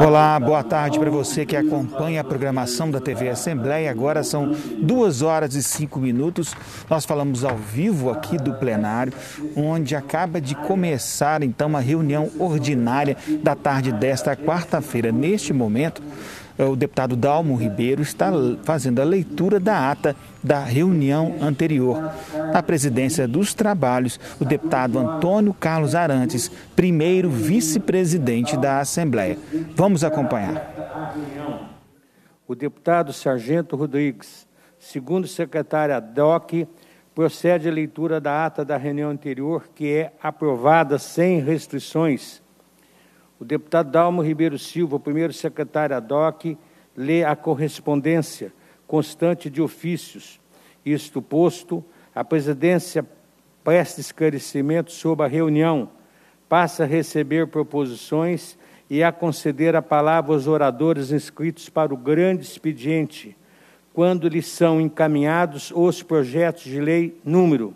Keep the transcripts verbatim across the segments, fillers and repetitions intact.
Olá, boa tarde para você que acompanha a programação da T V Assembleia. Agora são duas horas e cinco minutos. Nós falamos ao vivo aqui do plenário, onde acaba de começar então a reunião ordinária da tarde desta quarta-feira. Neste momento, o deputado Dalmo Ribeiro está fazendo a leitura da ata da reunião anterior. Na presidência dos trabalhos, o deputado Antônio Carlos Arantes, primeiro vice-presidente da Assembleia. Vamos acompanhar. O deputado Sargento Rodrigues, segundo secretário ad hoc, procede à leitura da ata da reunião anterior, que é aprovada sem restrições. O deputado Dalmo Ribeiro Silva, primeiro secretário ad hoc, lê a correspondência constante de ofícios. Isto posto, a presidência presta esclarecimento sobre a reunião, passa a receber proposições e a conceder a palavra aos oradores inscritos para o grande expediente, quando lhes são encaminhados os projetos de lei número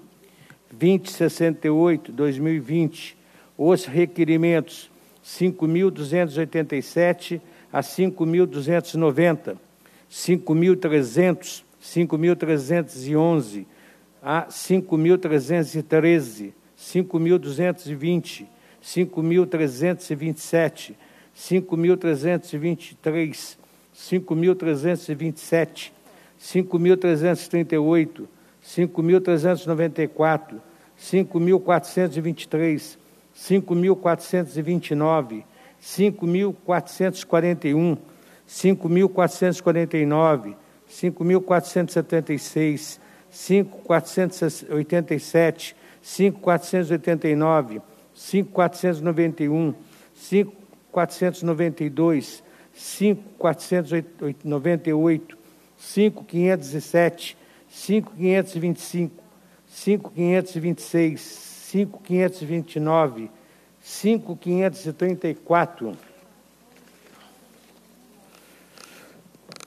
vinte e sessenta e oito barra dois mil e vinte, os requerimentos cinco mil duzentos e oitenta e sete a cinco mil duzentos e noventa, cinco mil e trezentos, cinco mil trezentos e onze a cinco mil trezentos e treze, cinco mil duzentos e vinte, cinco mil trezentos e vinte e sete, cinco mil trezentos e vinte e três, cinco mil trezentos e vinte e sete, cinco mil trezentos e trinta e oito, cinco mil trezentos e noventa e quatro, cinco mil quatrocentos e vinte e três, cinco mil quatrocentos e vinte e nove, cinco mil quatrocentos e quarenta e um, cinco mil quatrocentos e quarenta e nove, cinco mil quatrocentos e setenta e seis, cinco mil quatrocentos e oitenta e sete, cinco mil quatrocentos e oitenta e nove, cinco mil quatrocentos e noventa e um, cinco mil quatrocentos e noventa e dois, cinco mil quatrocentos e noventa e oito, cinco mil quinhentos e sete, cinco mil quinhentos e vinte e cinco, cinco mil quinhentos e vinte e seis, cinco mil quinhentos e vinte e nove, cinco mil quinhentos e trinta e quatro,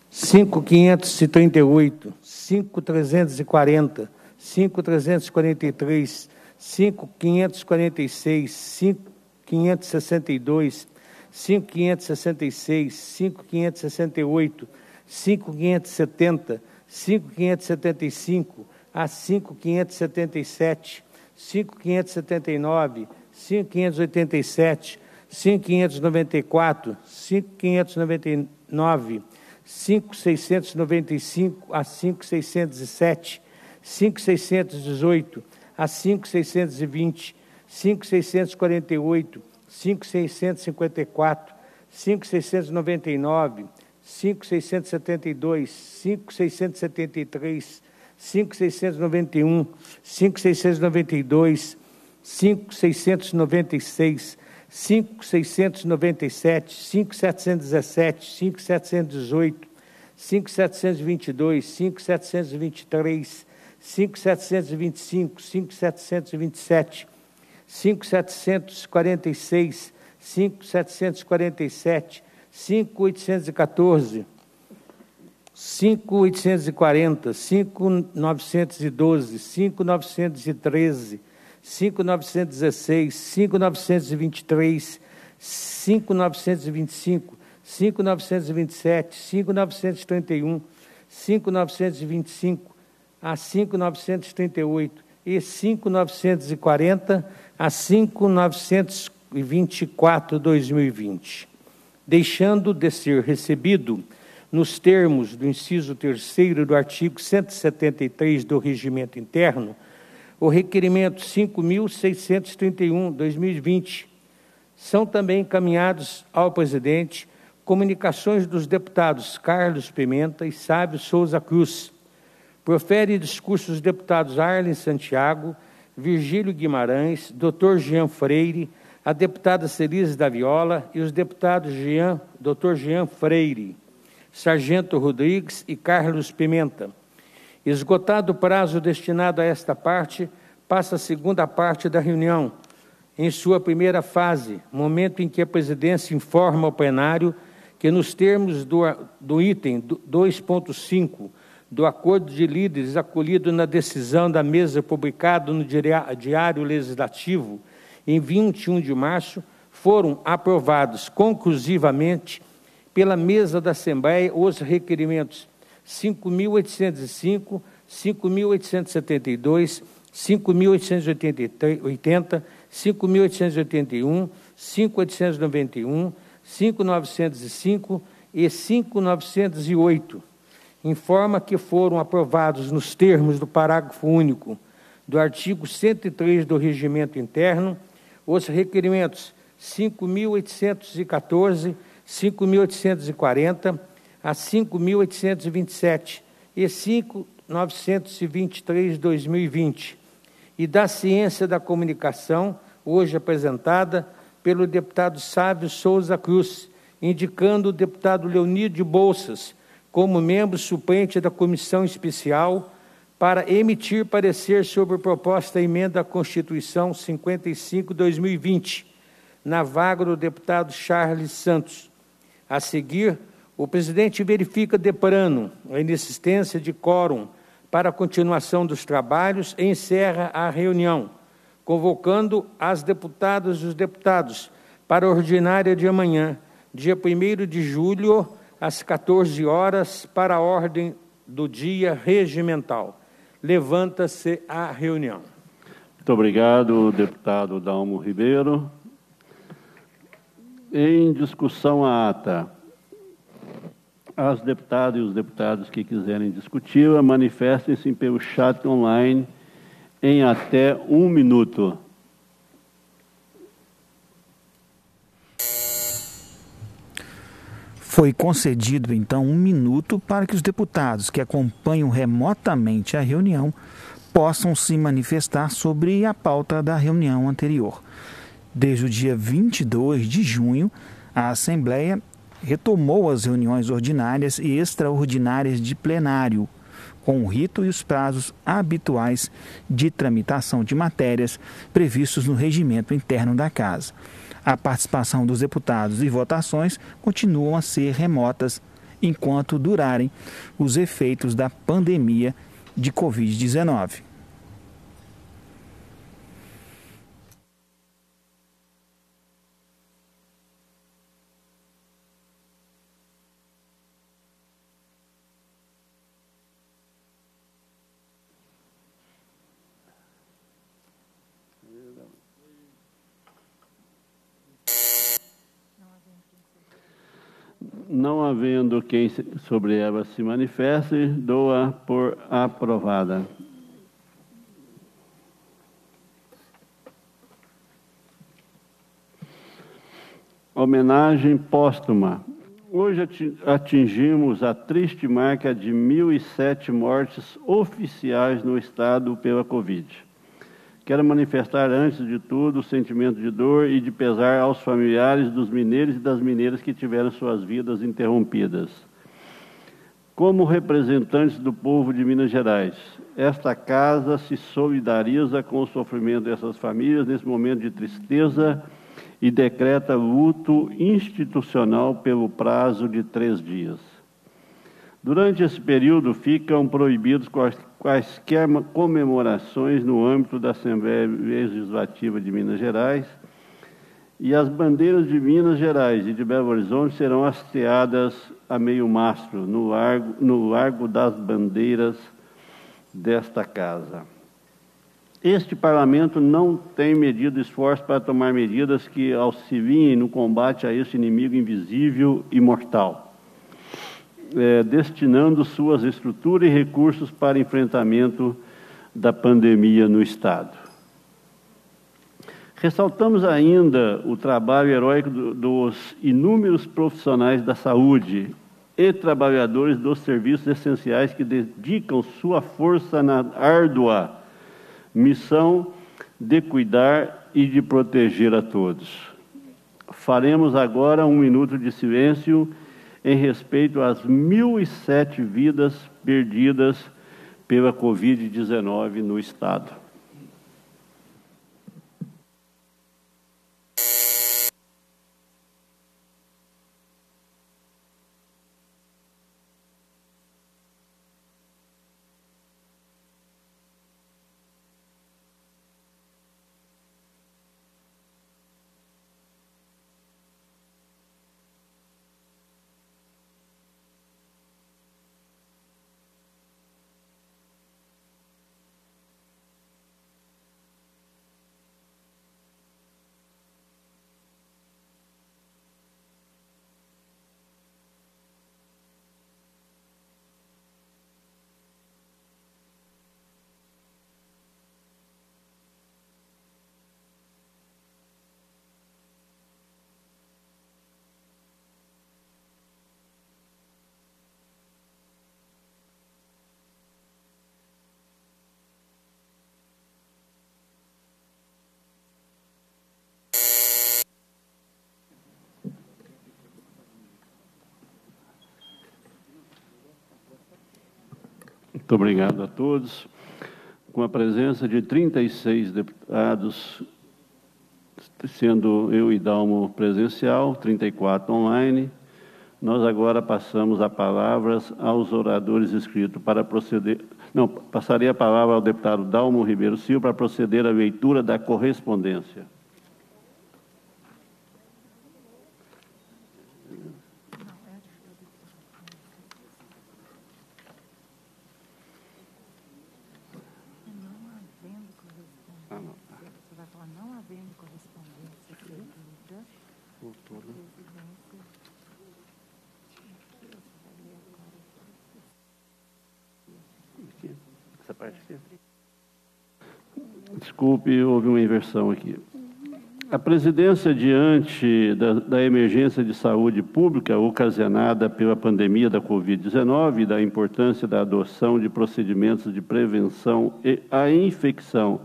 cinco mil quinhentos e trinta e oito, cinco mil trezentos e quarenta, cinco mil trezentos e quarenta e três, cinco mil quinhentos e quarenta e seis, cinco mil quinhentos e sessenta e dois, cinco mil quinhentos e sessenta e seis, cinco mil quinhentos e sessenta e oito, cinco mil quinhentos e setenta, cinco mil quinhentos e setenta e cinco a cinco mil quinhentos e setenta e sete, cinco mil quinhentos e setenta e nove, cinco mil quinhentos e oitenta e sete, cinco mil quinhentos e noventa e quatro, cinco mil quinhentos e noventa e nove, cinco mil seiscentos e noventa e cinco a cinco mil seiscentos e sete, cinco mil seiscentos e dezoito a cinco mil seiscentos e vinte, cinco mil seiscentos e quarenta e oito, cinco mil seiscentos e cinquenta e quatro, cinco mil seiscentos e noventa e nove, cinco mil seiscentos e setenta e dois, cinco mil seiscentos e setenta e três, cinco mil seiscentos e noventa e um, cinco mil seiscentos e noventa e dois, cinco mil seiscentos e noventa e seis, cinco mil seiscentos e noventa e sete, cinco mil setecentos e dezessete, cinco mil setecentos e dezoito, cinco mil setecentos e vinte e dois, cinco mil setecentos e vinte e três, cinco mil setecentos e vinte e cinco, cinco mil setecentos e vinte e sete, cinco mil setecentos e quarenta e seis, cinco mil setecentos e quarenta e sete, cinco mil oitocentos e quatorze, cinco mil oitocentos e quarenta, cinco mil novecentos e doze, cinco mil novecentos e treze, cinco mil novecentos e dezesseis, cinco mil novecentos e vinte e três, cinco mil novecentos e vinte e cinco, cinco mil novecentos e vinte e sete, cinco mil novecentos e trinta e um, cinco mil novecentos e vinte e cinco a cinco mil novecentos e trinta e oito e cinco mil novecentos e quarenta a cinco mil novecentos e vinte e quatro barra dois mil e vinte, deixando de ser recebido nos termos do inciso terceiro do artigo cento e setenta e três do Regimento Interno, o requerimento cinco mil seiscentos e trinta e um barra dois mil e vinte. São também encaminhados ao presidente comunicações dos deputados Carlos Pimenta e Sávio Souza Cruz. Profere discursos dos deputados Arlen Santiago, Virgílio Guimarães, doutor Jean Freire, a deputada Celise da Viola e os deputados Jean, doutor Jean Freire, Sargento Rodrigues e Carlos Pimenta. Esgotado o prazo destinado a esta parte, passa a segunda parte da reunião, em sua primeira fase, momento em que a presidência informa ao plenário que, nos termos do, do item dois ponto cinco do Acordo de Líderes acolhido na decisão da mesa publicado no Diário Legislativo em vinte e um de março, foram aprovados conclusivamente pela mesa da Assembleia os requerimentos cinco mil oitocentos e cinco, cinco mil oitocentos e setenta e dois, cinco mil oitocentos e oitenta, cinco mil oitocentos e oitenta e um, cinco mil oitocentos e noventa e um, cinco mil novecentos e cinco e cinco mil novecentos e oito. Informa que foram aprovados nos termos do parágrafo único do artigo cento e três do Regimento Interno os requerimentos cinco mil oitocentos e quatorze, cinco mil oitocentos e quarenta a cinco mil oitocentos e vinte e sete e cinco mil novecentos e vinte e três barra dois mil e vinte e da Ciência da Comunicação, hoje apresentada pelo deputado Sávio Souza Cruz, indicando o deputado Leonir de Bolsas como membro suplente da Comissão Especial para emitir parecer sobre a proposta emenda à Constituição cinquenta e cinco barra dois mil e vinte, na vaga do deputado Charles Santos. A seguir, o presidente verifica deparando a inexistência de quórum para a continuação dos trabalhos e encerra a reunião, convocando as deputadas e os deputados para a ordinária de amanhã, dia primeiro de julho, às quatorze horas, para a ordem do dia regimental. Levanta-se a reunião. Muito obrigado, deputado Dalmo Ribeiro. Em discussão a ata, as deputadas e os deputados que quiserem discuti-la, manifestem-se pelo chat online em até um minuto. Foi concedido, então, um minuto para que os deputados que acompanham remotamente a reunião possam se manifestar sobre a pauta da reunião anterior. Desde o dia vinte e dois de junho, a Assembleia retomou as reuniões ordinárias e extraordinárias de plenário, com o rito e os prazos habituais de tramitação de matérias previstos no regimento interno da Casa. A participação dos deputados e votações continuam a ser remotas enquanto durarem os efeitos da pandemia de Covid dezenove. Não havendo quem sobre ela se manifeste, dou-a por aprovada. Homenagem póstuma. Hoje atingimos a triste marca de mil e sete mortes oficiais no Estado pela Covid. Quero manifestar, antes de tudo, o sentimento de dor e de pesar aos familiares dos mineiros e das mineiras que tiveram suas vidas interrompidas. Como representantes do povo de Minas Gerais, esta Casa se solidariza com o sofrimento dessas famílias nesse momento de tristeza e decreta luto institucional pelo prazo de três dias. Durante esse período, ficam proibidos quaisquer comemorações no âmbito da Assembleia Legislativa de Minas Gerais e as bandeiras de Minas Gerais e de Belo Horizonte serão hasteadas a meio-mastro no largo, no largo das bandeiras desta Casa. Este Parlamento não tem medido esforço para tomar medidas que auxiliem no combate a esse inimigo invisível e mortal, destinando suas estruturas e recursos para enfrentamento da pandemia no Estado. Ressaltamos ainda o trabalho heróico dos inúmeros profissionais da saúde e trabalhadores dos serviços essenciais que dedicam sua força na árdua missão de cuidar e de proteger a todos. Faremos agora um minuto de silêncio em respeito às mil e sete vidas perdidas pela Covid dezenove no Estado. Muito obrigado a todos. Com a presença de trinta e seis deputados, sendo eu e Dalmo presencial, trinta e quatro online, nós agora passamos a palavra aos oradores inscritos para proceder... Não, passarei a palavra ao deputado Dalmo Ribeiro Silva para proceder à leitura da correspondência. Desculpe, houve uma inversão aqui. A presidência, diante da, da emergência de saúde pública ocasionada pela pandemia da covid dezenove e da importância da adoção de procedimentos de prevenção à infecção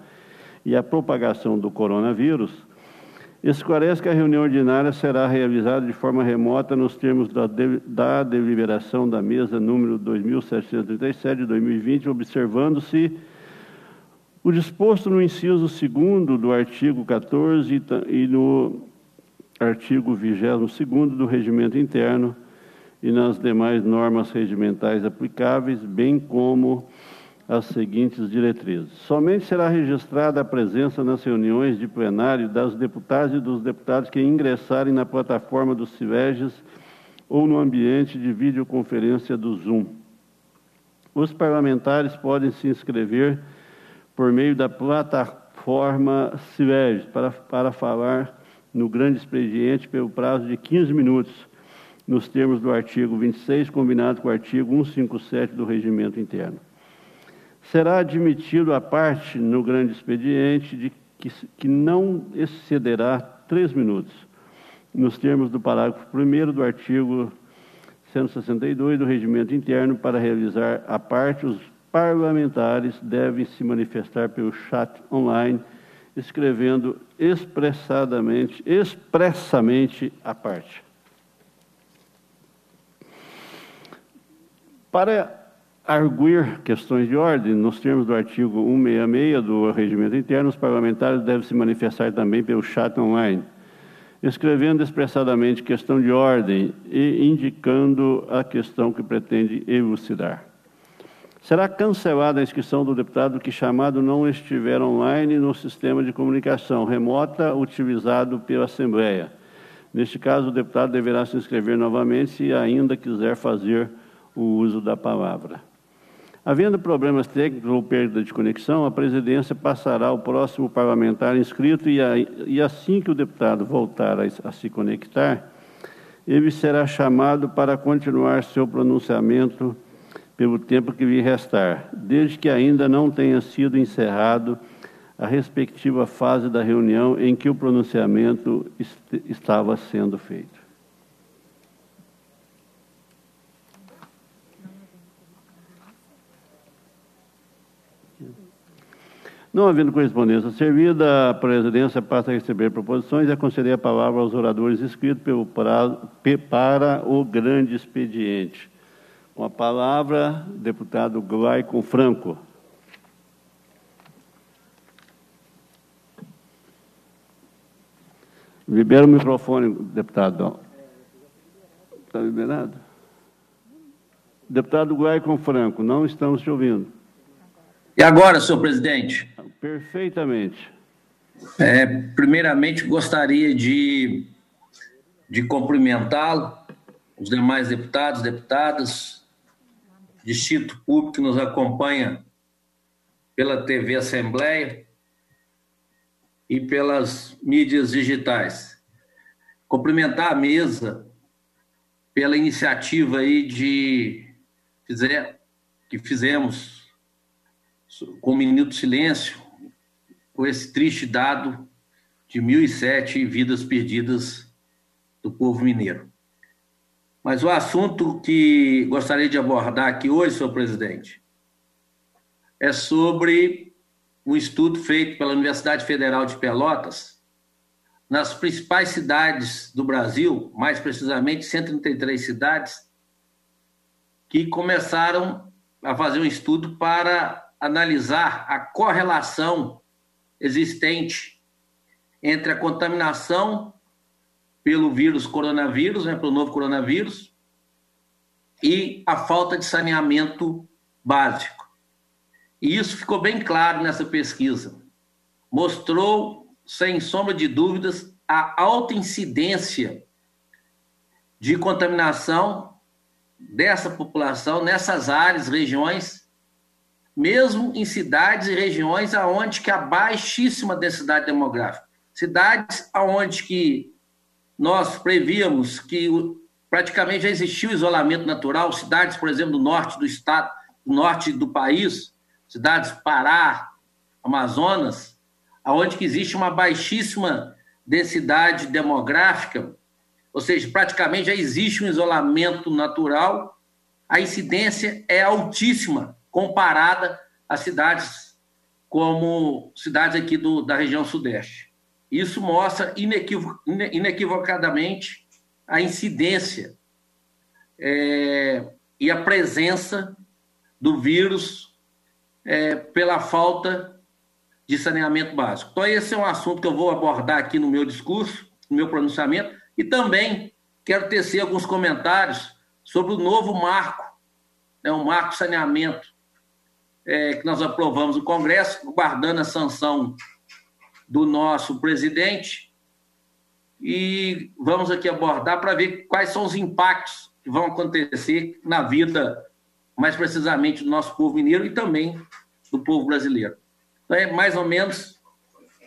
e à propagação do coronavírus, esclarece que a reunião ordinária será realizada de forma remota nos termos da, de, da deliberação da mesa número dois mil setecentos e trinta e sete de dois mil e vinte, observando-se o disposto no inciso segundo do artigo quatorze e no artigo vigésimo segundo do Regimento Interno e nas demais normas regimentais aplicáveis, bem como as seguintes diretrizes. Somente será registrada a presença nas reuniões de plenário das deputadas e dos deputados que ingressarem na plataforma do SILEGES ou no ambiente de videoconferência do Zoom. Os parlamentares podem se inscrever por meio da plataforma SILEGES, para, para falar no grande expediente pelo prazo de quinze minutos, nos termos do artigo vinte e seis, combinado com o artigo cento e cinquenta e sete do Regimento Interno. Será admitido à parte no grande expediente de que, que não excederá três minutos, nos termos do parágrafo primeiro do artigo cento e sessenta e dois do Regimento Interno, para realizar à parte os parlamentares devem se manifestar pelo chat online, escrevendo expressadamente, expressamente à parte. Para arguir questões de ordem, nos termos do artigo cento e sessenta e seis do Regimento Interno, os parlamentares devem se manifestar também pelo chat online, escrevendo expressadamente questão de ordem e indicando a questão que pretende elucidar. Será cancelada a inscrição do deputado que chamado não estiver online no sistema de comunicação remota utilizado pela Assembleia. Neste caso, o deputado deverá se inscrever novamente se ainda quiser fazer o uso da palavra. Havendo problemas técnicos ou perda de conexão, a presidência passará ao próximo parlamentar inscrito e, a, e assim que o deputado voltar a, a se conectar, ele será chamado para continuar seu pronunciamento pelo tempo que lhe restar, desde que ainda não tenha sido encerrado a respectiva fase da reunião em que o pronunciamento est- estava sendo feito. Não havendo correspondência servida, a presidência passa a receber proposições e a conceder a palavra aos oradores inscritos pelo prazo, para o grande expediente. Com a palavra, deputado Glaycon Franco. Libera o microfone, deputado. Está liberado? Deputado Glaycon Franco, não estamos te ouvindo. E agora, senhor presidente? Perfeitamente. É, primeiramente, gostaria de, de cumprimentá-lo, os demais deputados, deputadas, distinto público que nos acompanha pela T V Assembleia e pelas mídias digitais. Cumprimentar a mesa pela iniciativa aí de fizer, que fizemos com o Minuto de Silêncio, com esse triste dado de mil e sete vidas perdidas do povo mineiro. Mas o assunto que gostaria de abordar aqui hoje, senhor presidente, é sobre um estudo feito pela Universidade Federal de Pelotas nas principais cidades do Brasil, mais precisamente cento e trinta e três cidades, que começaram a fazer um estudo para analisar a correlação existente entre a contaminação pelo vírus coronavírus, né, pelo novo coronavírus, e a falta de saneamento básico. E isso ficou bem claro nessa pesquisa. Mostrou, sem sombra de dúvidas, a alta incidência de contaminação dessa população nessas áreas, regiões, mesmo em cidades e regiões onde que há baixíssima densidade demográfica. Cidades onde que nós prevíamos que praticamente já existia o isolamento natural, cidades, por exemplo, do norte do estado, do norte do país, cidades Pará, Amazonas, onde que existe uma baixíssima densidade demográfica, ou seja, praticamente já existe um isolamento natural, a incidência é altíssima comparada a cidades como cidades aqui do, da região sudeste. Isso mostra inequivo, inequivocadamente a incidência é, e a presença do vírus é, pela falta de saneamento básico. Então, esse é um assunto que eu vou abordar aqui no meu discurso, no meu pronunciamento. E também quero tecer alguns comentários sobre o novo marco, né, o marco saneamento é, que nós aprovamos no Congresso, guardando a sanção do nosso presidente. E vamos aqui abordar para ver quais são os impactos que vão acontecer na vida, mais precisamente, do nosso povo mineiro e também do povo brasileiro. Então, é mais ou menos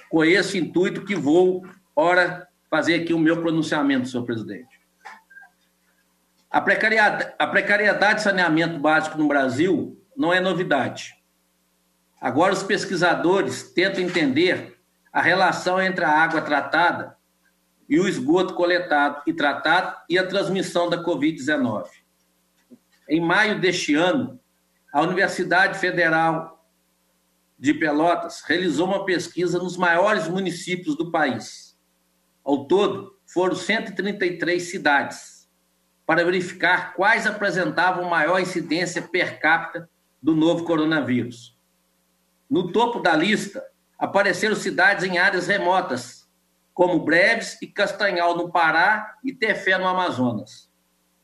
com esse intuito que vou, ora, fazer aqui o meu pronunciamento, senhor presidente. A precariedade, a precariedade de saneamento básico no Brasil não é novidade. Agora os pesquisadores tentam entender a relação entre a água tratada e o esgoto coletado e tratado e a transmissão da covid dezenove. Em maio deste ano, a Universidade Federal de Pelotas realizou uma pesquisa nos maiores municípios do país. Ao todo, foram cento e trinta e três cidades para verificar quais apresentavam maior incidência per capita do novo coronavírus. No topo da lista, apareceram cidades em áreas remotas, como Breves e Castanhal, no Pará, e Tefé, no Amazonas.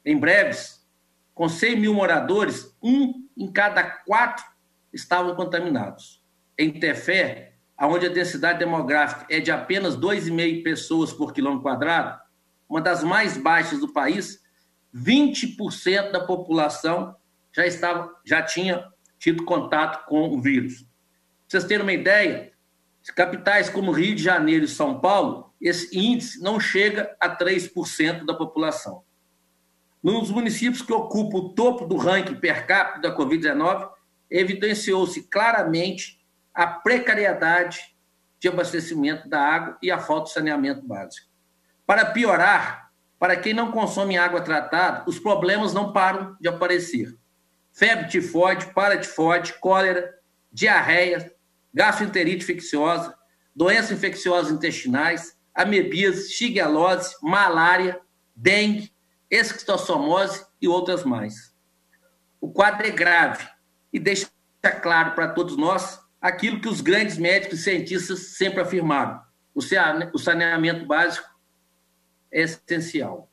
Em Breves, com cem mil moradores, um em cada quatro estavam contaminados. Em Tefé, onde a densidade demográfica é de apenas dois vírgula cinco pessoas por quilômetro quadrado, uma das mais baixas do país, vinte por cento da população já, estava, já tinha tido contato com o vírus. Para vocês terem uma ideia, capitais como Rio de Janeiro e São Paulo, esse índice não chega a três por cento da população. Nos municípios que ocupam o topo do ranking per capita da covid dezenove, evidenciou-se claramente a precariedade de abastecimento da água e a falta de saneamento básico. Para piorar, para quem não consome água tratada, os problemas não param de aparecer. Febre tifoide, paratifoide, cólera, diarreia, gastroenterite infecciosa, doenças infecciosas intestinais, amebíase, shigelose, malária, dengue, esquistossomose e outras mais. O quadro é grave e deixa claro para todos nós aquilo que os grandes médicos e cientistas sempre afirmaram: o saneamento básico é essencial.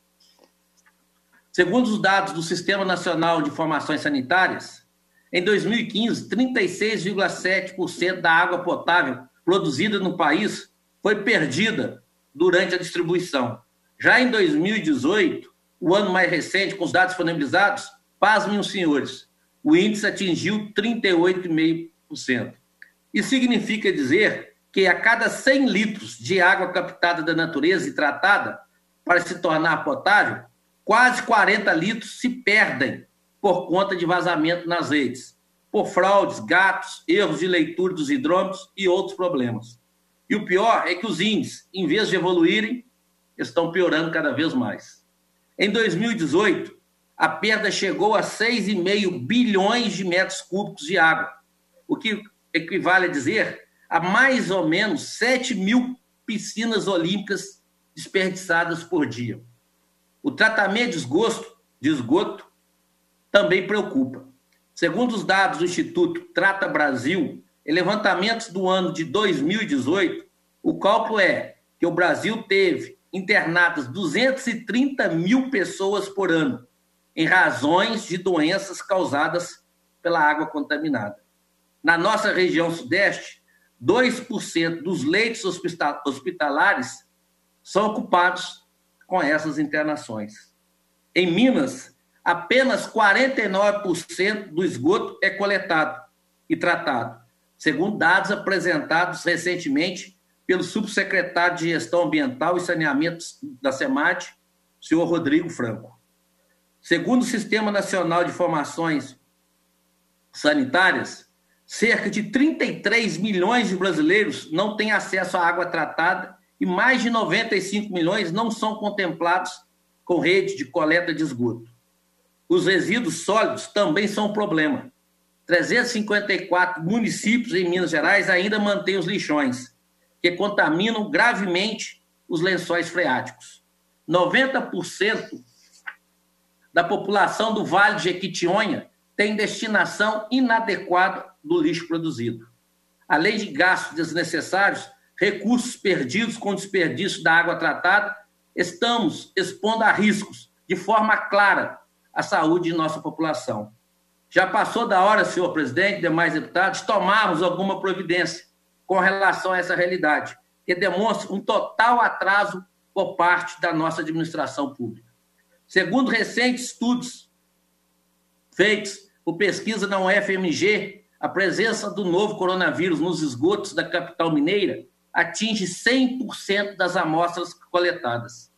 Segundo os dados do Sistema Nacional de Informações Sanitárias, em dois mil e quinze, trinta e seis vírgula sete por cento da água potável produzida no país foi perdida durante a distribuição. Já em dois mil e dezoito, o ano mais recente, com os dados disponibilizados, pasmem os senhores, o índice atingiu trinta e oito vírgula cinco por cento. Isso significa dizer que a cada cem litros de água captada da natureza e tratada para se tornar potável, quase quarenta litros se perdem por conta de vazamento nas redes, por fraudes, gatos, erros de leitura dos hidrômetros e outros problemas. E o pior é que os índices, em vez de evoluírem, estão piorando cada vez mais. Em dois mil e dezoito, a perda chegou a seis vírgula cinco bilhões de metros cúbicos de água, o que equivale a dizer a mais ou menos sete mil piscinas olímpicas desperdiçadas por dia. O tratamento de esgoto, de esgoto também preocupa. Segundo os dados do Instituto Trata Brasil, em levantamentos do ano de dois mil e dezoito, o cálculo é que o Brasil teve internadas duzentas e trinta mil pessoas por ano, em razões de doenças causadas pela água contaminada. Na nossa região sudeste, dois por cento dos leitos hospitalares são ocupados com essas internações. Em Minas, apenas quarenta e nove por cento do esgoto é coletado e tratado, segundo dados apresentados recentemente pelo subsecretário de Gestão Ambiental e Saneamento da SEMAT, senhor Rodrigo Franco. Segundo o Sistema Nacional de Informações Sanitárias, cerca de trinta e três milhões de brasileiros não têm acesso à água tratada e mais de noventa e cinco milhões não são contemplados com rede de coleta de esgoto. Os resíduos sólidos também são um problema. trezentos e cinquenta e quatro municípios em Minas Gerais ainda mantêm os lixões, que contaminam gravemente os lençóis freáticos. noventa por cento da população do Vale de Jequitinhonha tem destinação inadequada do lixo produzido. Além de gastos desnecessários, recursos perdidos com o desperdício da água tratada, estamos expondo a riscos, de forma clara, à saúde de nossa população. Já passou da hora, senhor presidente e demais deputados, tomarmos alguma providência com relação a essa realidade, que demonstra um total atraso por parte da nossa administração pública. Segundo recentes estudos feitos por pesquisa na U F M G, a presença do novo coronavírus nos esgotos da capital mineira atinge cem por cento das amostras coletadas.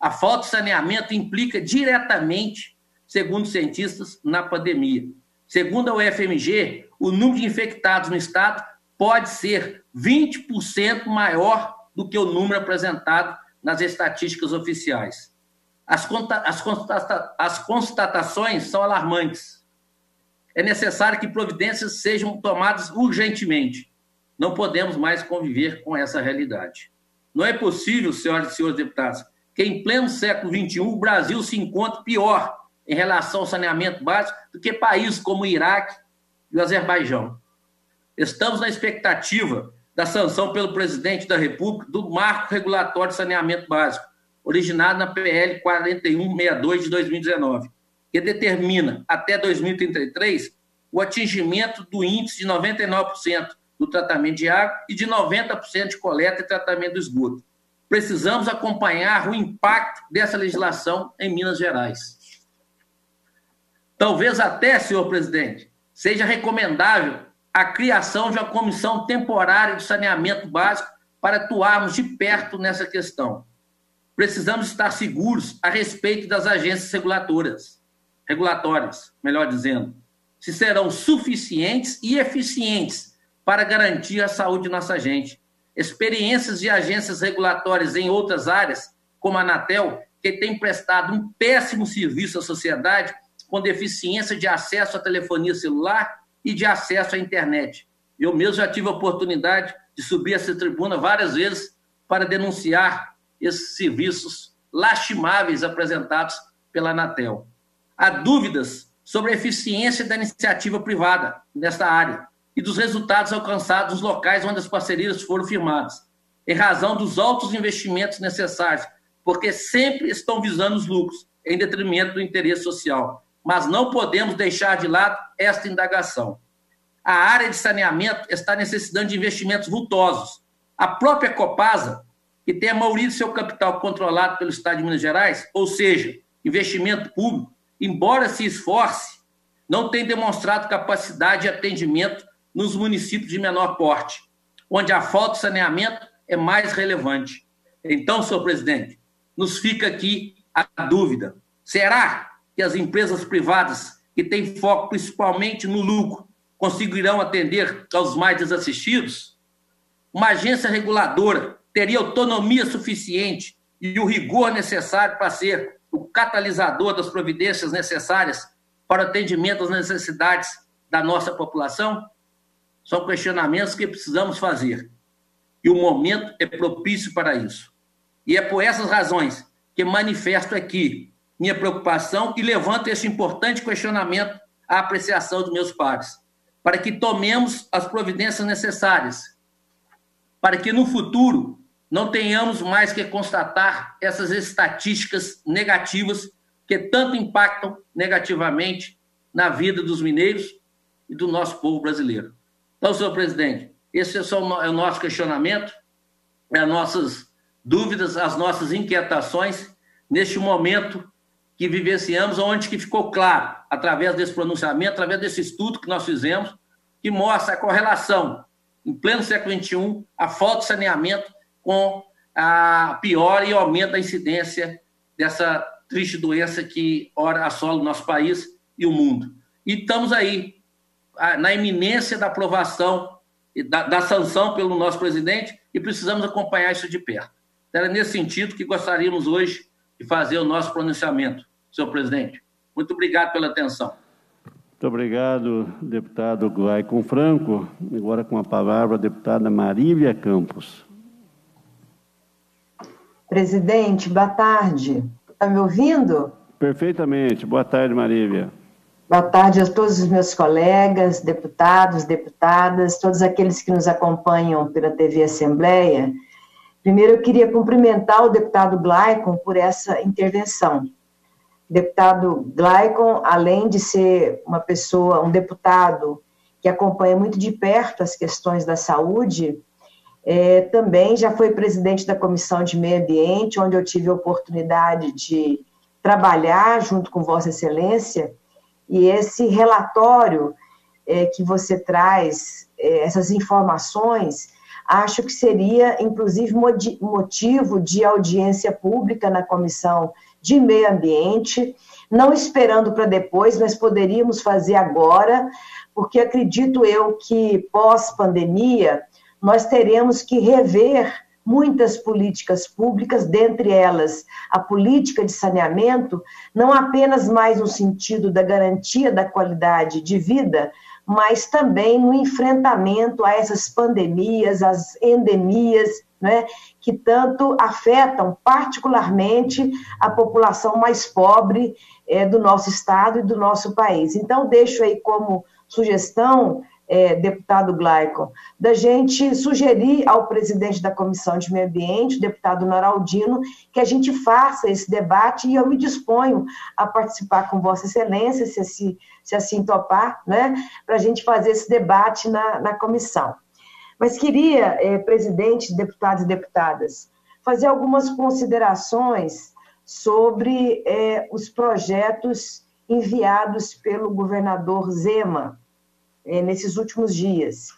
A falta de saneamento implica diretamente, segundo cientistas, na pandemia. Segundo a U F M G, o número de infectados no estado pode ser vinte por cento maior do que o número apresentado nas estatísticas oficiais. As, conta, as, constata, as constatações são alarmantes. É necessário que providências sejam tomadas urgentemente. Não podemos mais conviver com essa realidade. Não é possível, senhoras e senhores deputados, que em pleno século vinte e um o Brasil se encontre pior em relação ao saneamento básico do que países como o Iraque e o Azerbaijão. Estamos na expectativa da sanção pelo presidente da República do Marco Regulatório de Saneamento Básico, originado na P L quarenta e um sessenta e dois de dois mil e dezenove, que determina até dois mil e trinta e três o atingimento do índice de noventa e nove por cento do tratamento de água e de noventa por cento de coleta e tratamento do esgoto. Precisamos acompanhar o impacto dessa legislação em Minas Gerais. Talvez até, senhor presidente, seja recomendável a criação de uma comissão temporária de saneamento básico para atuarmos de perto nessa questão. Precisamos estar seguros a respeito das agências regulatórias, regulatórias, melhor dizendo, se serão suficientes e eficientes para garantir a saúde de nossa gente. Experiências de agências regulatórias em outras áreas, como a Anatel, que tem prestado um péssimo serviço à sociedade com deficiência de acesso à telefonia celular e de acesso à internet. Eu mesmo já tive a oportunidade de subir essa tribuna várias vezes para denunciar esses serviços lastimáveis apresentados pela Anatel. Há dúvidas sobre a eficiência da iniciativa privada nesta área e dos resultados alcançados nos locais onde as parcerias foram firmadas, em razão dos altos investimentos necessários, porque sempre estão visando os lucros, em detrimento do interesse social. Mas não podemos deixar de lado esta indagação. A área de saneamento está necessitando de investimentos vultosos. A própria Copasa, que tem a maioria do seu capital controlado pelo Estado de Minas Gerais, ou seja, investimento público, embora se esforce, não tem demonstrado capacidade de atendimento nos municípios de menor porte, onde a falta de saneamento é mais relevante. Então, senhor presidente, nos fica aqui a dúvida. Será que as empresas privadas, que têm foco principalmente no lucro, conseguirão atender aos mais desassistidos? Uma agência reguladora teria autonomia suficiente e o rigor necessário para ser o catalisador das providências necessárias para o atendimento às necessidades da nossa população? São questionamentos que precisamos fazer, e o momento é propício para isso. E é por essas razões que manifesto aqui minha preocupação e levanto esse importante questionamento a apreciação dos meus pares, para que tomemos as providências necessárias, para que no futuro não tenhamos mais que constatar essas estatísticas negativas que tanto impactam negativamente na vida dos mineiros e do nosso povo brasileiro. Então, senhor presidente, esse é só o nosso questionamento, as nossas dúvidas, as nossas inquietações neste momento que vivenciamos, onde que ficou claro, através desse pronunciamento, através desse estudo que nós fizemos, que mostra a correlação, em pleno século vinte e um, a falta de saneamento com a piora e aumento da incidência dessa triste doença que ora assola o nosso país e o mundo. E estamos aí, na iminência da aprovação, da, da sanção pelo nosso presidente, e precisamos acompanhar isso de perto. Era nesse sentido que gostaríamos hoje de fazer o nosso pronunciamento, senhor presidente. Muito obrigado pela atenção. Muito obrigado, deputado Glaycon Franco. Agora com a palavra a deputada Marília Campos. Presidente, boa tarde. Está me ouvindo? Perfeitamente. Boa tarde, Marília. Boa tarde a todos os meus colegas, deputados, deputadas, todos aqueles que nos acompanham pela T V Assembleia. Primeiro, eu queria cumprimentar o deputado Glaycon por essa intervenção. Deputado Glaycon, além de ser uma pessoa, um deputado que acompanha muito de perto as questões da saúde, é, também já foi presidente da Comissão de Meio Ambiente, onde eu tive a oportunidade de trabalhar junto com Vossa Excelência, e esse relatório é, que você traz, é, essas informações, acho que seria, inclusive, motivo de audiência pública na Comissão de Meio Ambiente, não esperando para depois, mas poderíamos fazer agora, porque acredito eu que, pós-pandemia, nós teremos que rever muitas políticas públicas, dentre elas a política de saneamento, não apenas mais no sentido da garantia da qualidade de vida, mas também no enfrentamento a essas pandemias, as endemias, né, que tanto afetam particularmente a população mais pobre é, do nosso estado e do nosso país. Então, deixo aí como sugestão, É, deputado Glaycon, da gente sugerir ao presidente da Comissão de Meio Ambiente, deputado Noraldino, que a gente faça esse debate, e eu me disponho a participar com Vossa Excelência, se assim, se assim topar, né, para a gente fazer esse debate na, na comissão. Mas queria, é, presidente, deputados e deputadas, fazer algumas considerações sobre é, os projetos enviados pelo governador Zema nesses últimos dias.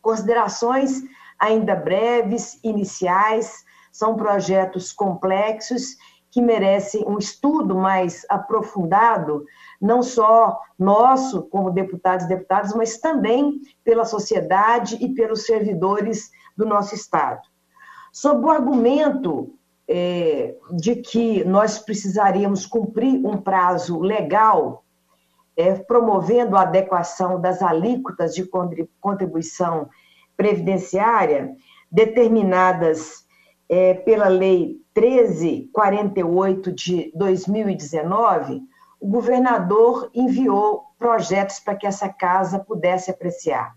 Considerações ainda breves, iniciais, são projetos complexos que merecem um estudo mais aprofundado, não só nosso, como deputados e deputadas, mas também pela sociedade e pelos servidores do nosso estado. Sob o argumento é, de que nós precisaríamos cumprir um prazo legal, É, promovendo a adequação das alíquotas de contribuição previdenciária, determinadas é, pela Lei treze quarenta e oito de dois mil e dezenove, o governador enviou projetos para que essa casa pudesse apreciar.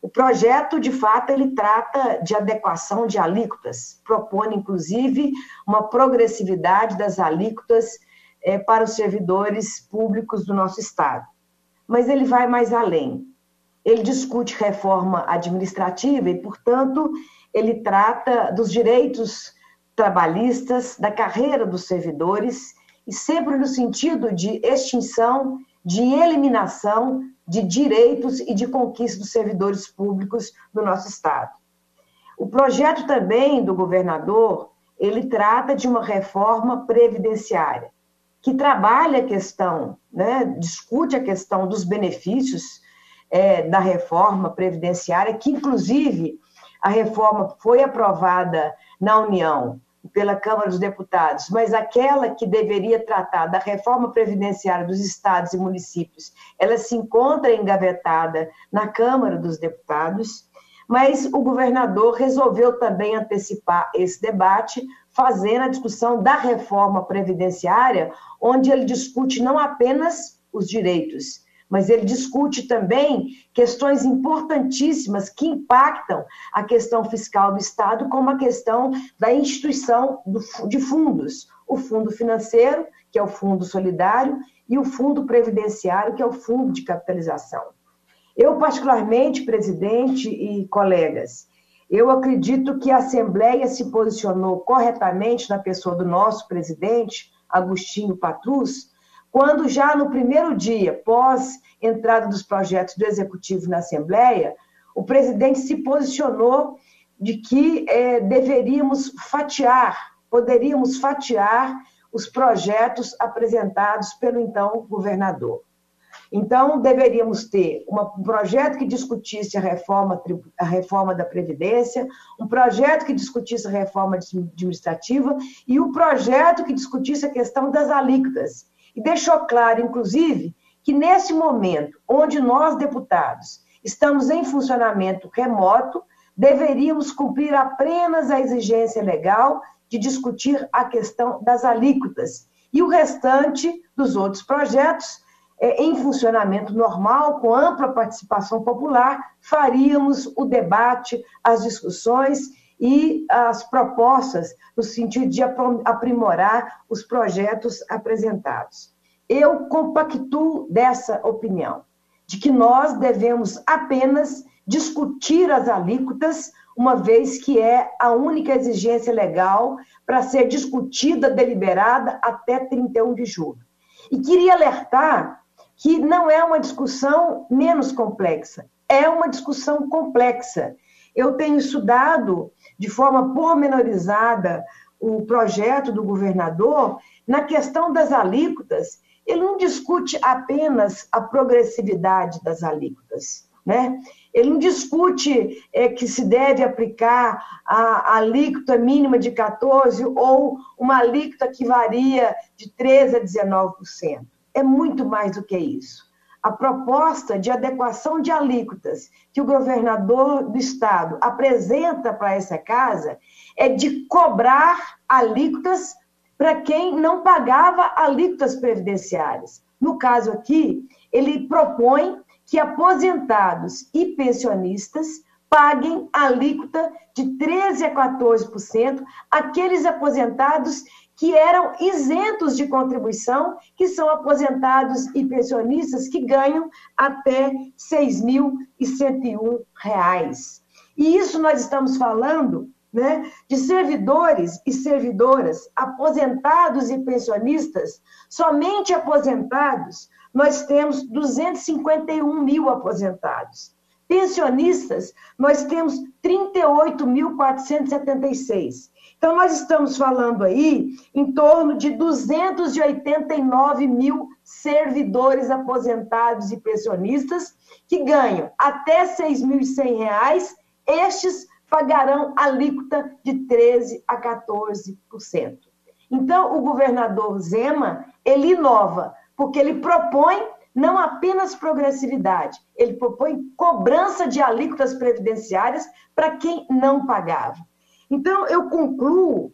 O projeto, de fato, ele trata de adequação de alíquotas, propõe, inclusive, uma progressividade das alíquotas para os servidores públicos do nosso estado. Mas ele vai mais além. Ele discute reforma administrativa e, portanto, ele trata dos direitos trabalhistas, da carreira dos servidores, e sempre no sentido de extinção, de eliminação de direitos e de conquista dos servidores públicos do nosso estado. O projeto também do governador, ele trata de uma reforma previdenciária, que trabalha a questão, né, discute a questão dos benefícios é, da reforma previdenciária, que, inclusive, a reforma foi aprovada na União pela Câmara dos Deputados, mas aquela que deveria tratar da reforma previdenciária dos estados e municípios, ela se encontra engavetada na Câmara dos Deputados, mas o governador resolveu também antecipar esse debate, fazendo a discussão da reforma previdenciária, onde ele discute não apenas os direitos, mas ele discute também questões importantíssimas que impactam a questão fiscal do Estado, como a questão da instituição de fundos, o fundo financeiro, que é o fundo solidário, e o fundo previdenciário, que é o fundo de capitalização. Eu, particularmente, presidente e colegas, eu acredito que a Assembleia se posicionou corretamente na pessoa do nosso presidente, Agostinho Patrus, quando já no primeiro dia, pós entrada dos projetos do Executivo na Assembleia, o presidente se posicionou de que é, deveríamos fatiar, poderíamos fatiar os projetos apresentados pelo então governador. Então, deveríamos ter uma, um projeto que discutisse a reforma, a reforma da Previdência, um projeto que discutisse a reforma administrativa e um projeto que discutisse a questão das alíquotas. E deixou claro, inclusive, que nesse momento, onde nós, deputados, estamos em funcionamento remoto, deveríamos cumprir apenas a exigência legal de discutir a questão das alíquotas e o restante dos outros projetos, é, em funcionamento normal, com ampla participação popular, faríamos o debate, as discussões e as propostas no sentido de aprimorar os projetos apresentados. Eu compactuo dessa opinião, de que nós devemos apenas discutir as alíquotas, uma vez que é a única exigência legal para ser discutida, deliberada, até trinta e um de julho. E queria alertar que não é uma discussão menos complexa, é uma discussão complexa. Eu tenho estudado de forma pormenorizada o projeto do governador. Na questão das alíquotas, ele não discute apenas a progressividade das alíquotas, né? Ele não discute é, que se deve aplicar a, a alíquota mínima de quatorze por cento ou uma alíquota que varia de treze por cento a dezenove por cento. É muito mais do que isso. A proposta de adequação de alíquotas que o governador do Estado apresenta para essa casa é de cobrar alíquotas para quem não pagava alíquotas previdenciárias. No caso aqui, ele propõe que aposentados e pensionistas paguem alíquota de treze por cento a quatorze por cento aqueles aposentados que eram isentos de contribuição, que são aposentados e pensionistas que ganham até seis mil e cento e um reais. E isso nós estamos falando, né, de servidores e servidoras, aposentados e pensionistas, somente aposentados, nós temos duzentos e cinquenta e um mil aposentados. Pensionistas, nós temos trinta e oito mil quatrocentos e setenta e seis. Então, nós estamos falando aí em torno de duzentos e oitenta e nove mil servidores aposentados e pensionistas que ganham até seis mil e cem reais, estes pagarão alíquota de treze por cento a quatorze por cento. Então, o governador Zema, ele inova, porque ele propõe não apenas progressividade, ele propõe cobrança de alíquotas previdenciárias para quem não pagava. Então, eu concluo,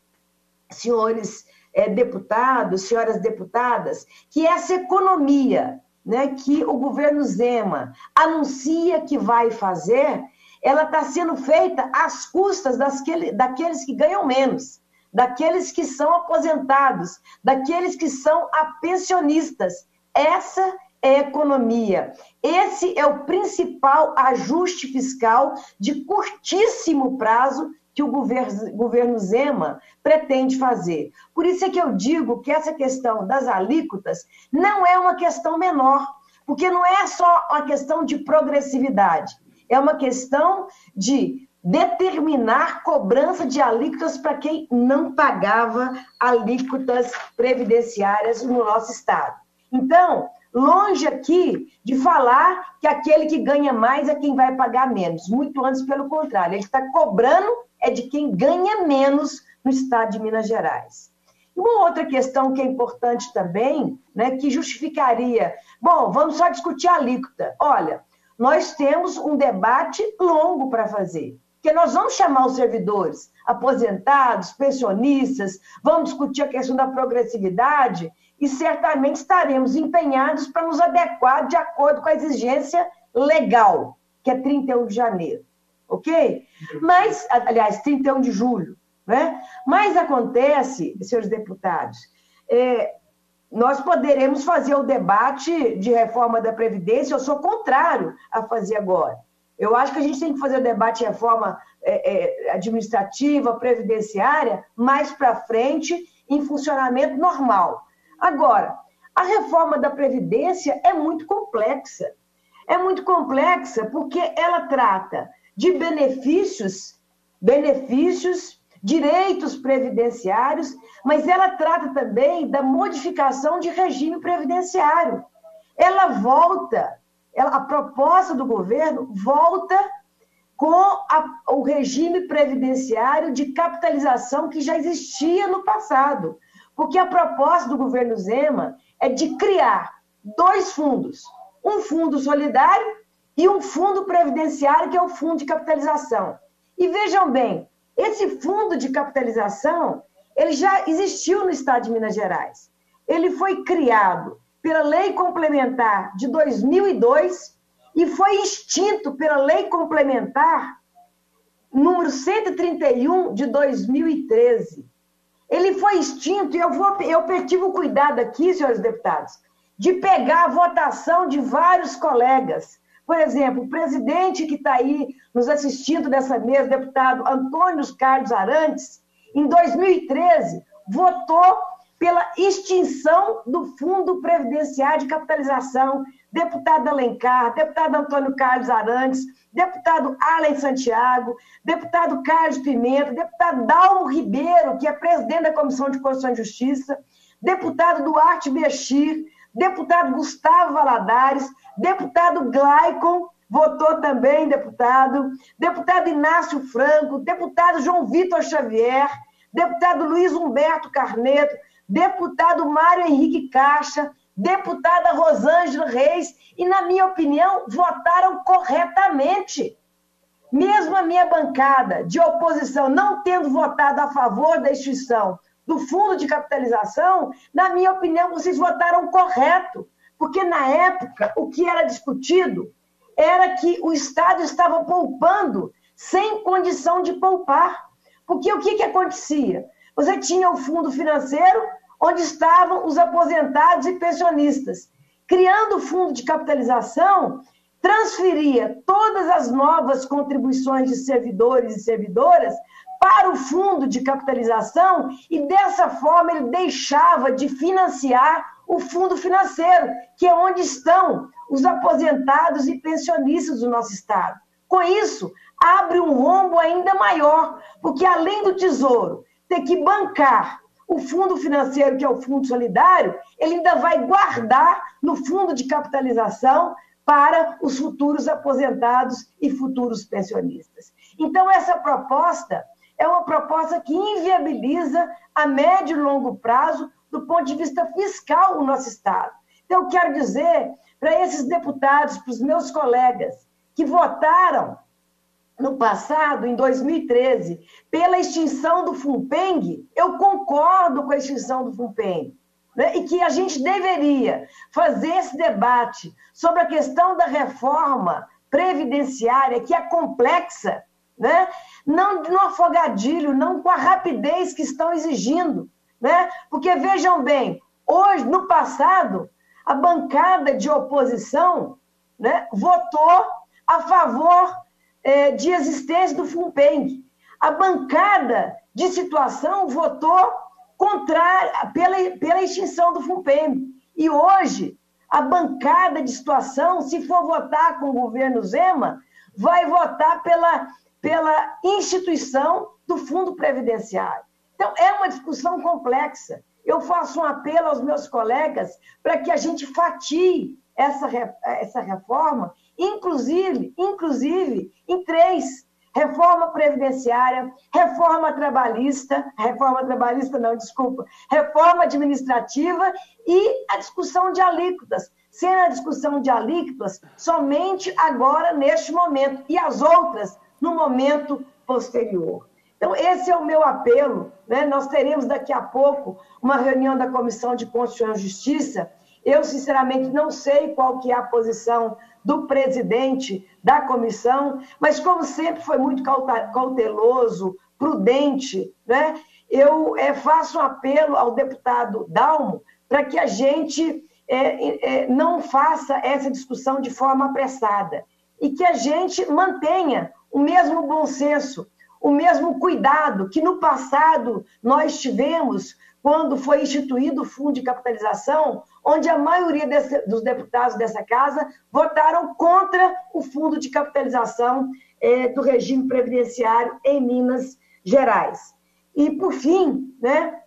senhores eh, deputados, senhoras deputadas, que essa economia, né, que o governo Zema anuncia que vai fazer, ela está sendo feita às custas das que, daqueles que ganham menos, daqueles que são aposentados, daqueles que são pensionistas. Essa é economia. Esse é o principal ajuste fiscal de curtíssimo prazo que o governo, governo Zema pretende fazer. Por isso é que eu digo que essa questão das alíquotas não é uma questão menor, porque não é só uma questão de progressividade, é uma questão de determinar cobrança de alíquotas para quem não pagava alíquotas previdenciárias no nosso Estado. Então, longe aqui de falar que aquele que ganha mais é quem vai pagar menos, muito antes pelo contrário, ele está cobrando é de quem ganha menos no Estado de Minas Gerais. Uma outra questão que é importante também, né, que justificaria, bom, vamos só discutir a alíquota. Olha, nós temos um debate longo para fazer, porque nós vamos chamar os servidores, aposentados, pensionistas, vamos discutir a questão da progressividade. e certamente estaremos empenhados para nos adequar de acordo com a exigência legal, que é trinta e um de janeiro, ok? Mas, aliás, trinta e um de julho, né? Mas acontece, senhores deputados, é, nós poderemos fazer o debate de reforma da Previdência, eu sou contrário a fazer agora. Eu acho que a gente tem que fazer o debate de reforma é, é, administrativa, previdenciária, mais para frente, em funcionamento normal. Agora, a reforma da Previdência é muito complexa. É muito complexa porque ela trata de benefícios, benefícios, direitos previdenciários, mas ela trata também da modificação de regime previdenciário. Ela volta, ela, a proposta do governo volta com a, o regime previdenciário de capitalização que já existia no passado, porque a proposta do governo Zema é de criar dois fundos, um fundo solidário e um fundo previdenciário, que é o fundo de capitalização. E vejam bem, esse fundo de capitalização, ele já existiu no Estado de Minas Gerais. Ele foi criado pela Lei Complementar de dois mil e dois e foi extinto pela Lei Complementar número cento e trinta e um de dois mil e treze. Ele foi extinto, e eu, vou, eu tive o cuidado aqui, senhores deputados, de pegar a votação de vários colegas. Por exemplo, o presidente que está aí nos assistindo dessa mesa, deputado Antônio Carlos Arantes, em dois mil e treze, votou pela extinção do Fundo Previdenciário de Capitalização, deputado Alencar, deputado Antônio Carlos Arantes, deputado Alan Santiago, deputado Carlos Pimenta, deputado Dalmo Ribeiro, que é presidente da Comissão de Constituição e Justiça, deputado Duarte Bechir, deputado Gustavo Valadares, deputado Glaycon, votou também, deputado, deputado Inácio Franco, deputado João Vitor Xavier, deputado Luiz Humberto Carneiro, deputado Mário Henrique Caixa, deputada Rosângela Reis, e, na minha opinião, votaram corretamente. Mesmo a minha bancada de oposição não tendo votado a favor da instituição do fundo de capitalização, na minha opinião, vocês votaram correto, porque na época o que era discutido era que o Estado estava poupando sem condição de poupar. Porque o que, que acontecia? Você tinha o fundo financeiro, onde estavam os aposentados e pensionistas. Criando o fundo de capitalização, transferia todas as novas contribuições de servidores e servidoras para o fundo de capitalização e, dessa forma, ele deixava de financiar o fundo financeiro, que é onde estão os aposentados e pensionistas do nosso Estado. Com isso, abre um rombo ainda maior, porque, além do Tesouro ter que bancar o fundo financeiro, que é o fundo solidário, ele ainda vai guardar no fundo de capitalização para os futuros aposentados e futuros pensionistas. Então, essa proposta é uma proposta que inviabiliza a médio e longo prazo, do ponto de vista fiscal, o nosso Estado. Então, eu quero dizer para esses deputados, para os meus colegas, que votaram no passado, em dois mil e treze, pela extinção do Funpemg, eu concordo com a extinção do Funpemg, né? E que a gente deveria fazer esse debate sobre a questão da reforma previdenciária, que é complexa, né? Não no afogadilho, não com a rapidez que estão exigindo, né? Porque, vejam bem, hoje, no passado, a bancada de oposição, né, votou a favor eh, de existência do Funpemg. A bancada de situação votou contra, pela, pela extinção do Funpemg. E hoje, a bancada de situação, se for votar com o governo Zema, vai votar pela, pela instituição do Fundo Previdenciário. Então, é uma discussão complexa. Eu faço um apelo aos meus colegas para que a gente fatie essa, essa reforma, inclusive, inclusive em três: reforma previdenciária, reforma trabalhista, reforma trabalhista não, desculpa, reforma administrativa e a discussão de alíquotas. Sendo a discussão de alíquotas somente agora, neste momento, e as outras no momento posterior. Então, esse é o meu apelo, né? Nós teremos daqui a pouco uma reunião da Comissão de Constituição e Justiça. Eu, sinceramente, não sei qual que é a posição do presidente da comissão, mas, como sempre, foi muito cauteloso, prudente, né? Eu é, faço um apelo ao deputado Dalmo para que a gente é, é, não faça essa discussão de forma apressada e que a gente mantenha o mesmo bom senso, o mesmo cuidado que no passado nós tivemos quando foi instituído o Fundo de Capitalização, onde a maioria desse, dos deputados dessa casa votaram contra o Fundo de Capitalização eh, do regime previdenciário em Minas Gerais. E, por fim, né,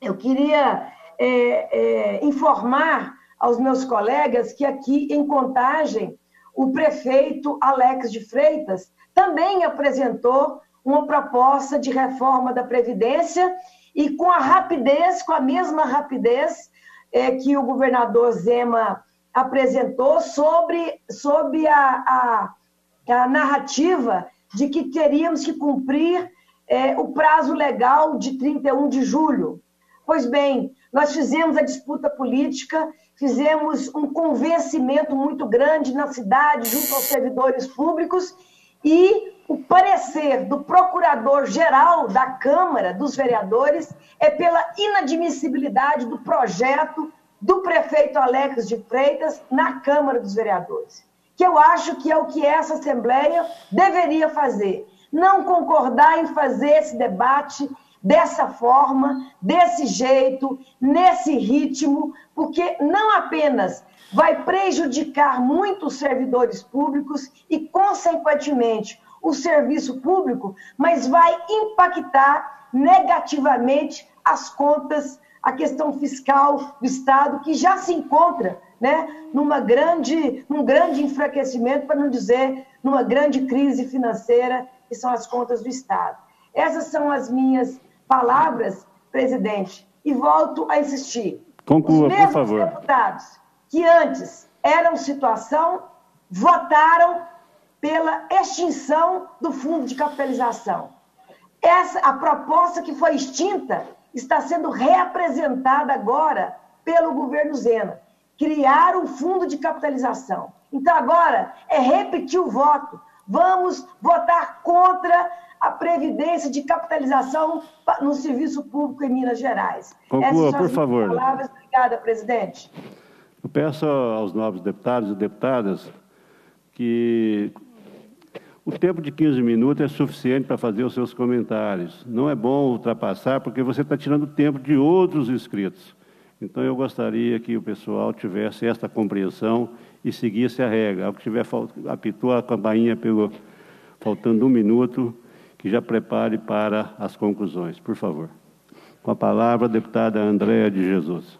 eu queria eh, eh, informar aos meus colegas que aqui em Contagem, o prefeito Alex de Freitas também apresentou uma proposta de reforma da Previdência e com a rapidez, com a mesma rapidez é, que o governador Zema apresentou sobre, sobre a, a, a narrativa de que teríamos que cumprir é, o prazo legal de trinta e um de julho. Pois bem, nós fizemos a disputa política, fizemos um convencimento muito grande na cidade, junto aos servidores públicos, e o parecer do procurador-geral da Câmara dos Vereadores é pela inadmissibilidade do projeto do prefeito Alex de Freitas na Câmara dos Vereadores, que eu acho que é o que essa Assembleia deveria fazer. Não concordar em fazer esse debate dessa forma, desse jeito, nesse ritmo, porque não apenas vai prejudicar muito os servidores públicos e, consequentemente, o serviço público, mas vai impactar negativamente as contas, a questão fiscal do Estado, que já se encontra, né, numa grande, num grande enfraquecimento, para não dizer numa grande crise financeira, que são as contas do Estado. Essas são as minhas palavras, presidente, e volto a insistir. Conclua, por favor. Os mesmos deputados que antes eram situação, votaram pela extinção do Fundo de Capitalização. Essa, a proposta que foi extinta está sendo reapresentada agora pelo governo Zema. Criar um Fundo de Capitalização. Então, agora, é repetir o voto. Vamos votar contra a Previdência de Capitalização no Serviço Público em Minas Gerais. Conclua, por favor. Palavras. Obrigada, presidente. Eu peço aos nobres deputados e deputadas que o tempo de quinze minutos é suficiente para fazer os seus comentários. Não é bom ultrapassar, porque você está tirando tempo de outros inscritos. Então, eu gostaria que o pessoal tivesse esta compreensão e seguisse a regra. Ao que tiver apitou a campainha, pegou, faltando um minuto, que já prepare para as conclusões. Por favor. Com a palavra, a deputada Andréia de Jesus.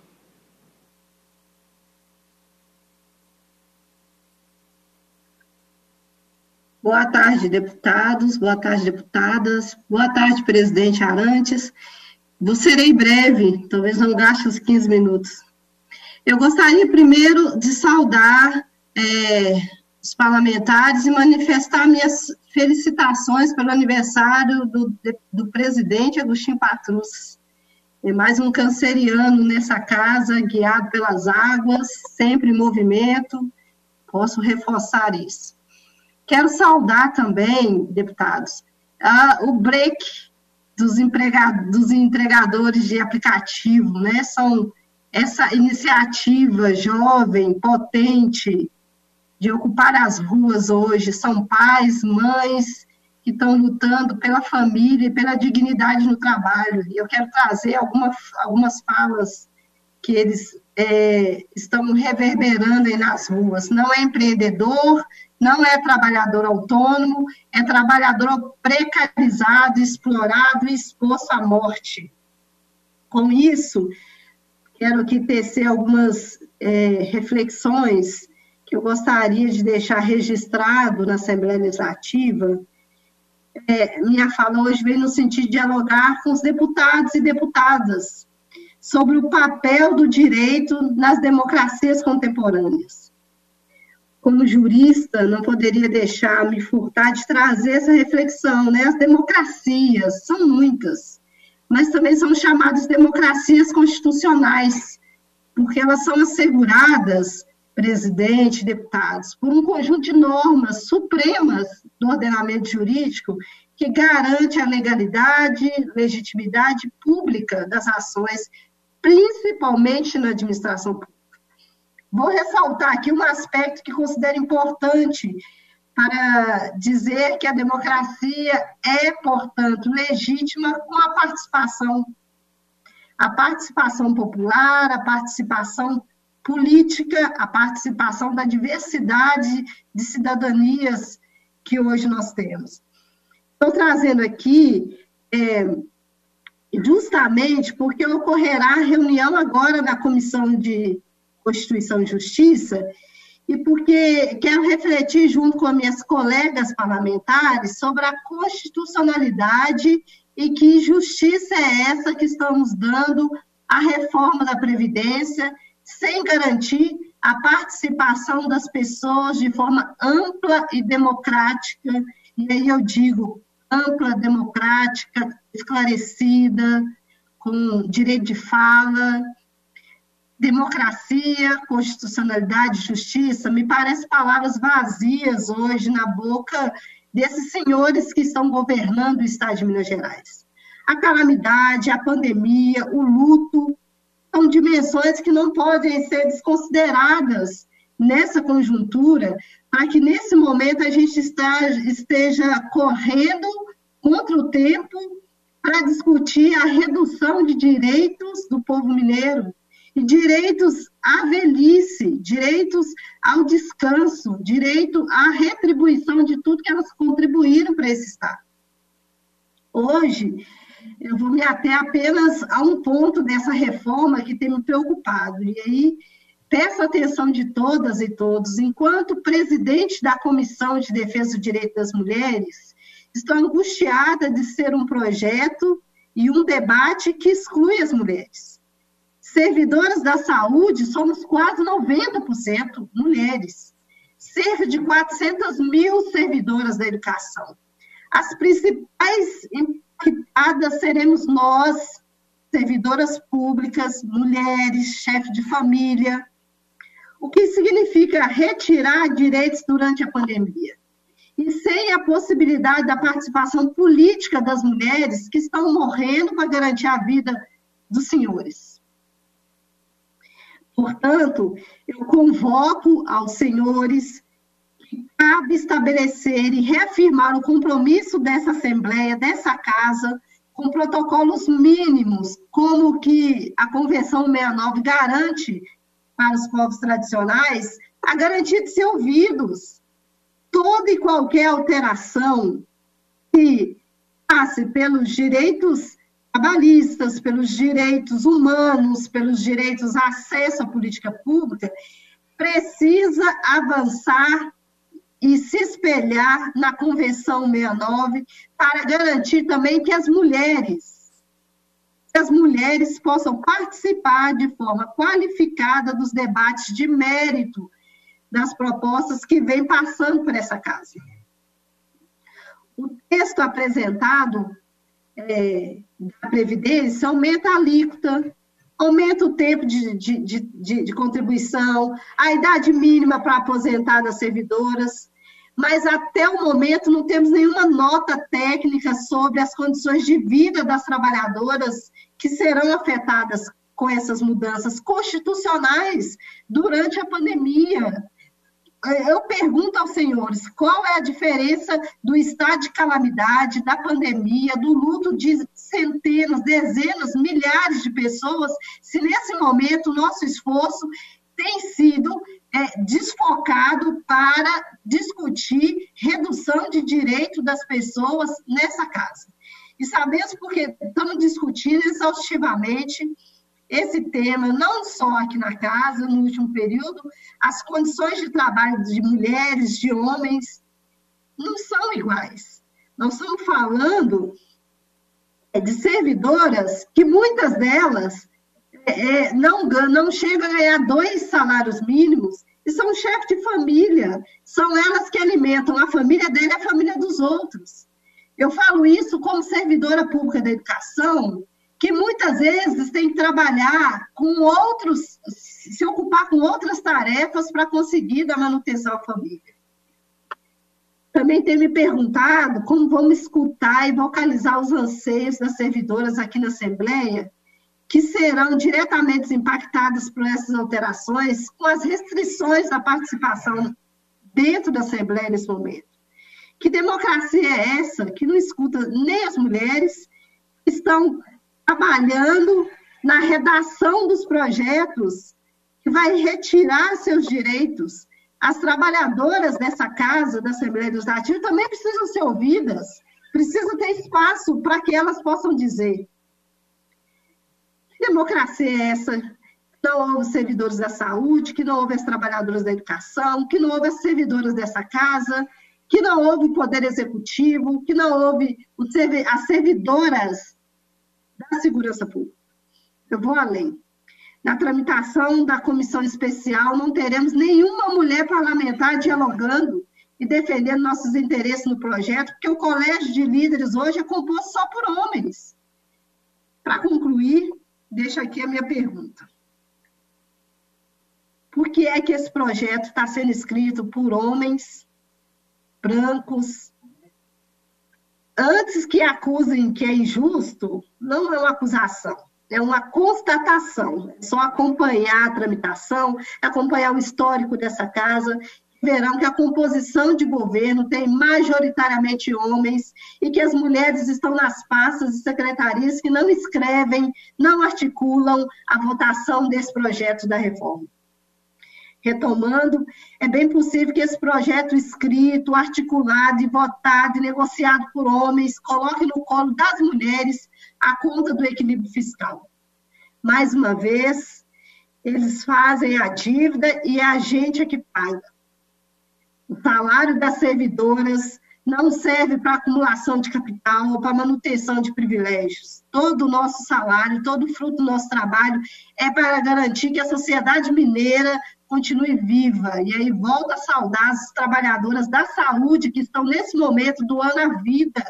Boa tarde, deputados, boa tarde, deputadas, boa tarde, presidente Arantes. Vou serei breve, talvez não gaste os quinze minutos. Eu gostaria primeiro de saudar é, os parlamentares e manifestar minhas felicitações pelo aniversário do, do presidente Agostinho Patrus. É mais um canceriano nessa casa, guiado pelas águas, sempre em movimento, posso reforçar isso. Quero saudar também, deputados, a, o break dos, emprega, dos entregadores de aplicativo, né? São essa iniciativa jovem, potente, de ocupar as ruas hoje. São pais, mães que estão lutando pela família e pela dignidade no trabalho. E eu quero trazer alguma, algumas falas que eles é, estão reverberando aí nas ruas. Não é empreendedor, não é trabalhador autônomo, é trabalhador precarizado, explorado e exposto à morte. Com isso, quero aqui tecer algumas é, reflexões que eu gostaria de deixar registrado na Assembleia Legislativa. É, minha fala hoje vem no sentido de dialogar com os deputados e deputadas sobre o papel do direito nas democracias contemporâneas. como jurista, não poderia deixar me furtar de trazer essa reflexão, né? As democracias, são muitas, mas também são chamadas democracias constitucionais, porque elas são asseguradas, presidente, deputados, por um conjunto de normas supremas do ordenamento jurídico que garante a legalidade, legitimidade pública das ações, principalmente na administração pública. Vou ressaltar aqui um aspecto que considero importante para dizer que a democracia é, portanto, legítima com a participação, a participação popular, a participação política, a participação da diversidade de cidadanias que hoje nós temos. Estou trazendo aqui, é, justamente porque ocorrerá reunião agora na Comissão de Constituição e Justiça, e porque quero refletir junto com as minhas colegas parlamentares sobre a constitucionalidade e que justiça é essa que estamos dando à reforma da Previdência, sem garantir a participação das pessoas de forma ampla e democrática, e aí eu digo ampla, democrática, esclarecida, com direito de fala. Democracia, constitucionalidade, justiça, me parecem palavras vazias hoje na boca desses senhores que estão governando o Estado de Minas Gerais. A calamidade, a pandemia, o luto, são dimensões que não podem ser desconsideradas nessa conjuntura, para que nesse momento a gente esteja correndo contra o tempo para discutir a redução de direitos do povo mineiro, e direitos à velhice, direitos ao descanso, direito à retribuição de tudo que elas contribuíram para esse Estado. Hoje, eu vou me ater apenas a um ponto dessa reforma que tem me preocupado, e aí peço a atenção de todas e todos. Enquanto presidente da Comissão de Defesa do Direito das Mulheres, estou angustiada de ser um projeto e um debate que exclui as mulheres. Servidoras da saúde, somos quase noventa por cento mulheres. Cerca de quatrocentas mil servidoras da educação. As principais impactadas seremos nós, servidoras públicas, mulheres, chefe de família. O que significa retirar direitos durante a pandemia. E sem a possibilidade da participação política das mulheres que estão morrendo para garantir a vida dos senhores. Portanto, eu convoco aos senhores que cabe estabelecer e reafirmar o compromisso dessa Assembleia, dessa Casa, com protocolos mínimos, como o que a Convenção sessenta e nove garante para os povos tradicionais, a garantia de ser ouvidos. Toda e qualquer alteração que passe pelos direitos trabalhistas, pelos direitos humanos, pelos direitos a acesso à política pública, precisa avançar e se espelhar na Convenção sessenta e nove para garantir também que as mulheres, que as mulheres possam participar de forma qualificada dos debates de mérito das propostas que vêm passando por essa casa. O texto apresentado É, da Previdência, aumenta a alíquota, aumenta o tempo de, de, de, de contribuição, a idade mínima para aposentar das servidoras, mas até o momento não temos nenhuma nota técnica sobre as condições de vida das trabalhadoras que serão afetadas com essas mudanças constitucionais durante a pandemia. Eu pergunto aos senhores, qual é a diferença do estado de calamidade, da pandemia, do luto de centenas, dezenas, milhares de pessoas, se nesse momento o nosso esforço tem sido é, desfocado para discutir redução de direito das pessoas nessa casa. E sabemos porque estamos discutindo exaustivamente esse tema, não só aqui na casa, no último período, as condições de trabalho de mulheres, de homens, não são iguais. Nós estamos falando de servidoras que muitas delas não, não chegam a ganhar dois salários mínimos e são chefe de família, são elas que alimentam a família dele e a família dos outros. Eu falo isso como servidora pública da educação, que muitas vezes tem que trabalhar com outros, se ocupar com outras tarefas para conseguir dar manutenção à família. Também tem me perguntado como vamos escutar e vocalizar os anseios das servidoras aqui na Assembleia, que serão diretamente impactadas por essas alterações, com as restrições da participação dentro da Assembleia nesse momento. Que democracia é essa que não escuta nem as mulheres que estão trabalhando na redação dos projetos que vai retirar seus direitos? As trabalhadoras dessa casa, da Assembleia Legislativa, também precisam ser ouvidas, precisam ter espaço para que elas possam dizer. Que democracia é essa? Não houve servidores da saúde, que não houve as trabalhadoras da educação, que não houve as servidoras dessa casa, que não houve o Poder Executivo, que não houve as servidoras da segurança pública. Eu vou além. Na tramitação da comissão especial, não teremos nenhuma mulher parlamentar dialogando e defendendo nossos interesses no projeto, porque o colégio de líderes hoje é composto só por homens. Para concluir, deixo aqui a minha pergunta. Por que é que esse projeto está sendo escrito por homens brancos? Antes que acusem que é injusto, não é uma acusação, é uma constatação. É só acompanhar a tramitação, acompanhar o histórico dessa casa, verão que a composição de governo tem majoritariamente homens e que as mulheres estão nas pastas e secretarias que não escrevem, não articulam a votação desse projeto da reforma. Retomando, é bem possível que esse projeto escrito, articulado e votado e negociado por homens coloque no colo das mulheres a conta do equilíbrio fiscal. Mais uma vez, eles fazem a dívida e a gente é que paga. O salário das servidoras não serve para acumulação de capital ou para manutenção de privilégios. Todo o nosso salário, todo o fruto do nosso trabalho é para garantir que a sociedade mineira continue viva. E aí volto a saudar as trabalhadoras da saúde que estão nesse momento doando a vida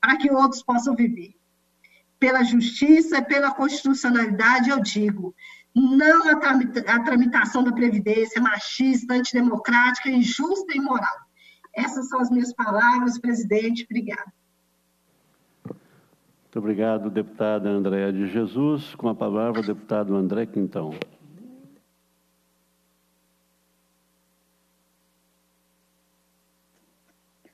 para que outros possam viver. Pela justiça e pela constitucionalidade, eu digo, não a tramitação da Previdência machista, antidemocrática, injusta e imoral. Essas são as minhas palavras, presidente. Obrigada. Muito obrigado, deputada Andréia de Jesus. Com a palavra, deputado André Quintão.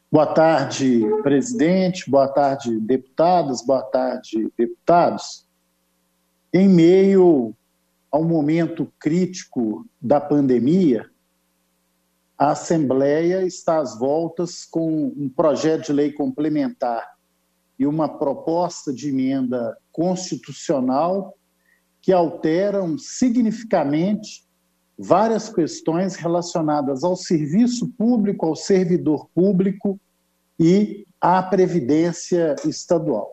Boa tarde, presidente. Boa tarde, deputadas. Boa tarde, deputados. Em meio ao momento crítico da pandemia, a Assembleia está às voltas com um projeto de lei complementar e uma proposta de emenda constitucional que alteram significativamente várias questões relacionadas ao serviço público, ao servidor público e à Previdência Estadual.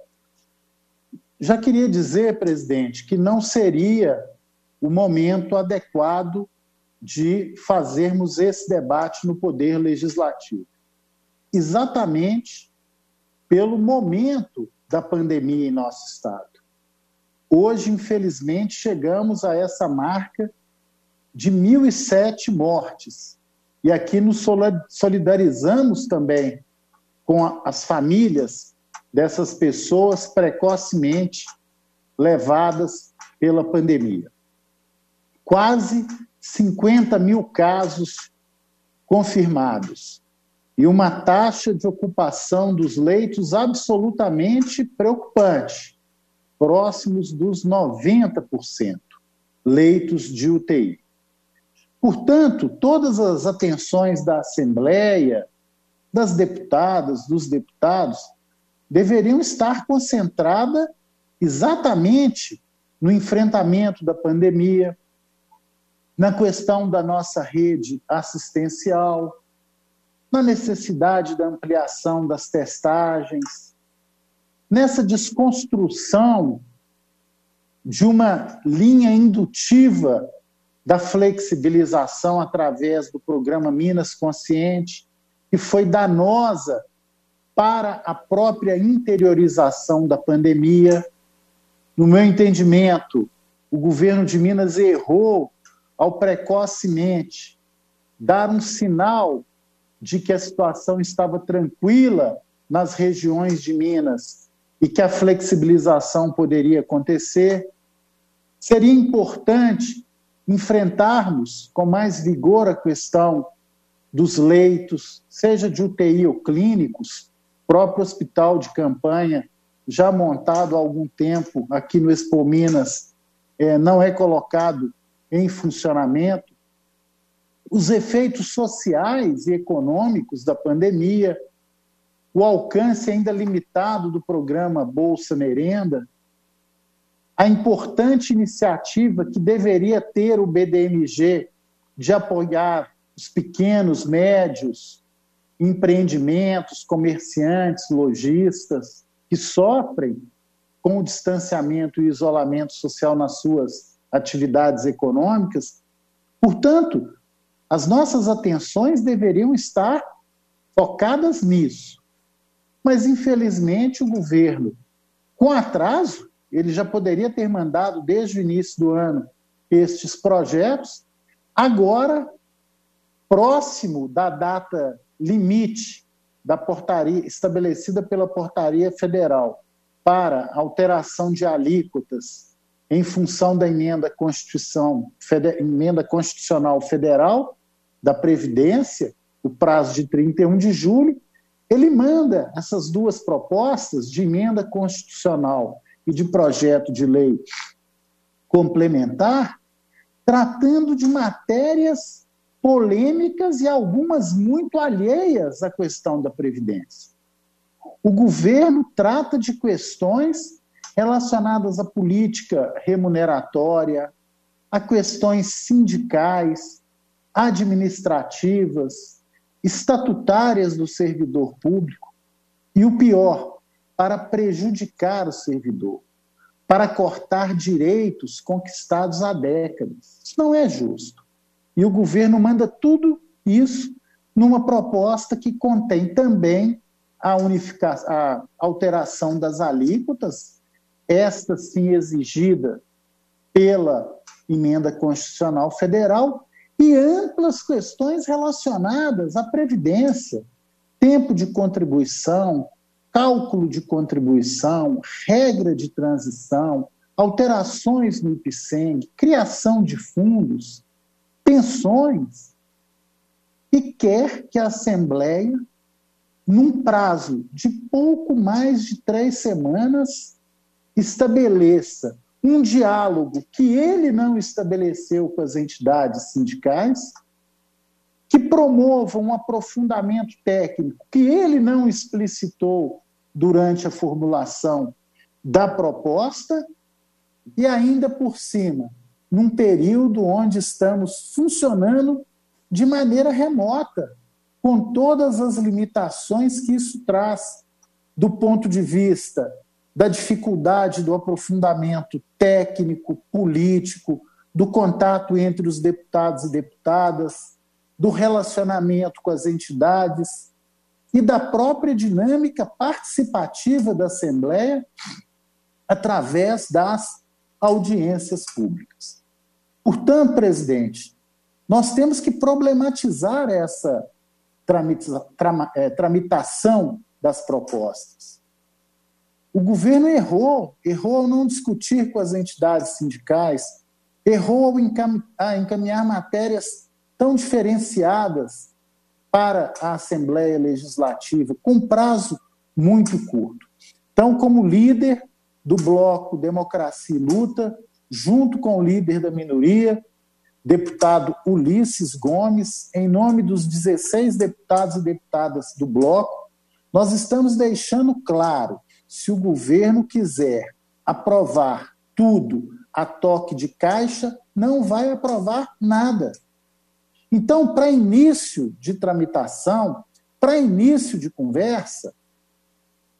Já queria dizer, presidente, que não seria o momento adequado de fazermos esse debate no Poder Legislativo. Exatamente pelo momento da pandemia em nosso estado. Hoje, infelizmente, chegamos a essa marca de mil e sete mortes. E aqui nos solidarizamos também com as famílias dessas pessoas precocemente levadas pela pandemia. Quase cinquenta mil casos confirmados e uma taxa de ocupação dos leitos absolutamente preocupante, próximos dos noventa por cento leitos de U T I. Portanto, todas as atenções da Assembleia, das deputadas, dos deputados, deveriam estar concentradas exatamente no enfrentamento da pandemia, na questão da nossa rede assistencial, na necessidade da ampliação das testagens, nessa desconstrução de uma linha indutiva da flexibilização através do programa Minas Consciente, que foi danosa para a própria interiorização da pandemia. No meu entendimento, o governo de Minas errou ao precocemente dar um sinal de que a situação estava tranquila nas regiões de Minas e que a flexibilização poderia acontecer. Seria importante enfrentarmos com mais vigor a questão dos leitos, seja de U T I ou clínicos. O próprio hospital de campanha, já montado há algum tempo aqui no Expo Minas, é, não é colocado em funcionamento. Os efeitos sociais e econômicos da pandemia, o alcance ainda limitado do programa Bolsa Merenda, a importante iniciativa que deveria ter o B D M G de apoiar os pequenos, médios, empreendimentos, comerciantes, lojistas que sofrem com o distanciamento e isolamento social nas suas atividades econômicas. Portanto, as nossas atenções deveriam estar focadas nisso. Mas, infelizmente, o governo, com atraso, ele já poderia ter mandado desde o início do ano estes projetos. Agora, próximo da data limite da portaria estabelecida pela portaria federal para alteração de alíquotas em função da emenda, Constituição, feder, emenda constitucional federal da Previdência, o prazo de trinta e um de julho, ele manda essas duas propostas de emenda constitucional e de projeto de lei complementar, tratando de matérias polêmicas e algumas muito alheias à questão da Previdência. O governo trata de questões relacionadas à política remuneratória, a questões sindicais, administrativas, estatutárias do servidor público e, o pior, para prejudicar o servidor, para cortar direitos conquistados há décadas. Isso não é justo. E o governo manda tudo isso numa proposta que contém também a, unificação, a alteração das alíquotas, esta sim exigida pela emenda constitucional federal, e amplas questões relacionadas à previdência, tempo de contribuição, cálculo de contribuição, regra de transição, alterações no IPSEMG, criação de fundos, pensões, e quer que a Assembleia, num prazo de pouco mais de três semanas, estabeleça um diálogo que ele não estabeleceu com as entidades sindicais, que promova um aprofundamento técnico que ele não explicitou durante a formulação da proposta, e ainda por cima, num período onde estamos funcionando de maneira remota, com todas as limitações que isso traz do ponto de vista da dificuldade do aprofundamento técnico, político, do contato entre os deputados e deputadas, do relacionamento com as entidades e da própria dinâmica participativa da Assembleia através das audiências públicas. Portanto, presidente, nós temos que problematizar essa tramitação das propostas. O governo errou, errou ao não discutir com as entidades sindicais, errou ao encaminhar matérias tão diferenciadas para a Assembleia Legislativa, com prazo muito curto. Então, como líder do bloco Democracia e Luta, junto com o líder da minoria, deputado Ulisses Gomes, em nome dos dezesseis deputados e deputadas do bloco, nós estamos deixando claro, se o governo quiser aprovar tudo a toque de caixa, não vai aprovar nada. Então, para início de tramitação, para início de conversa,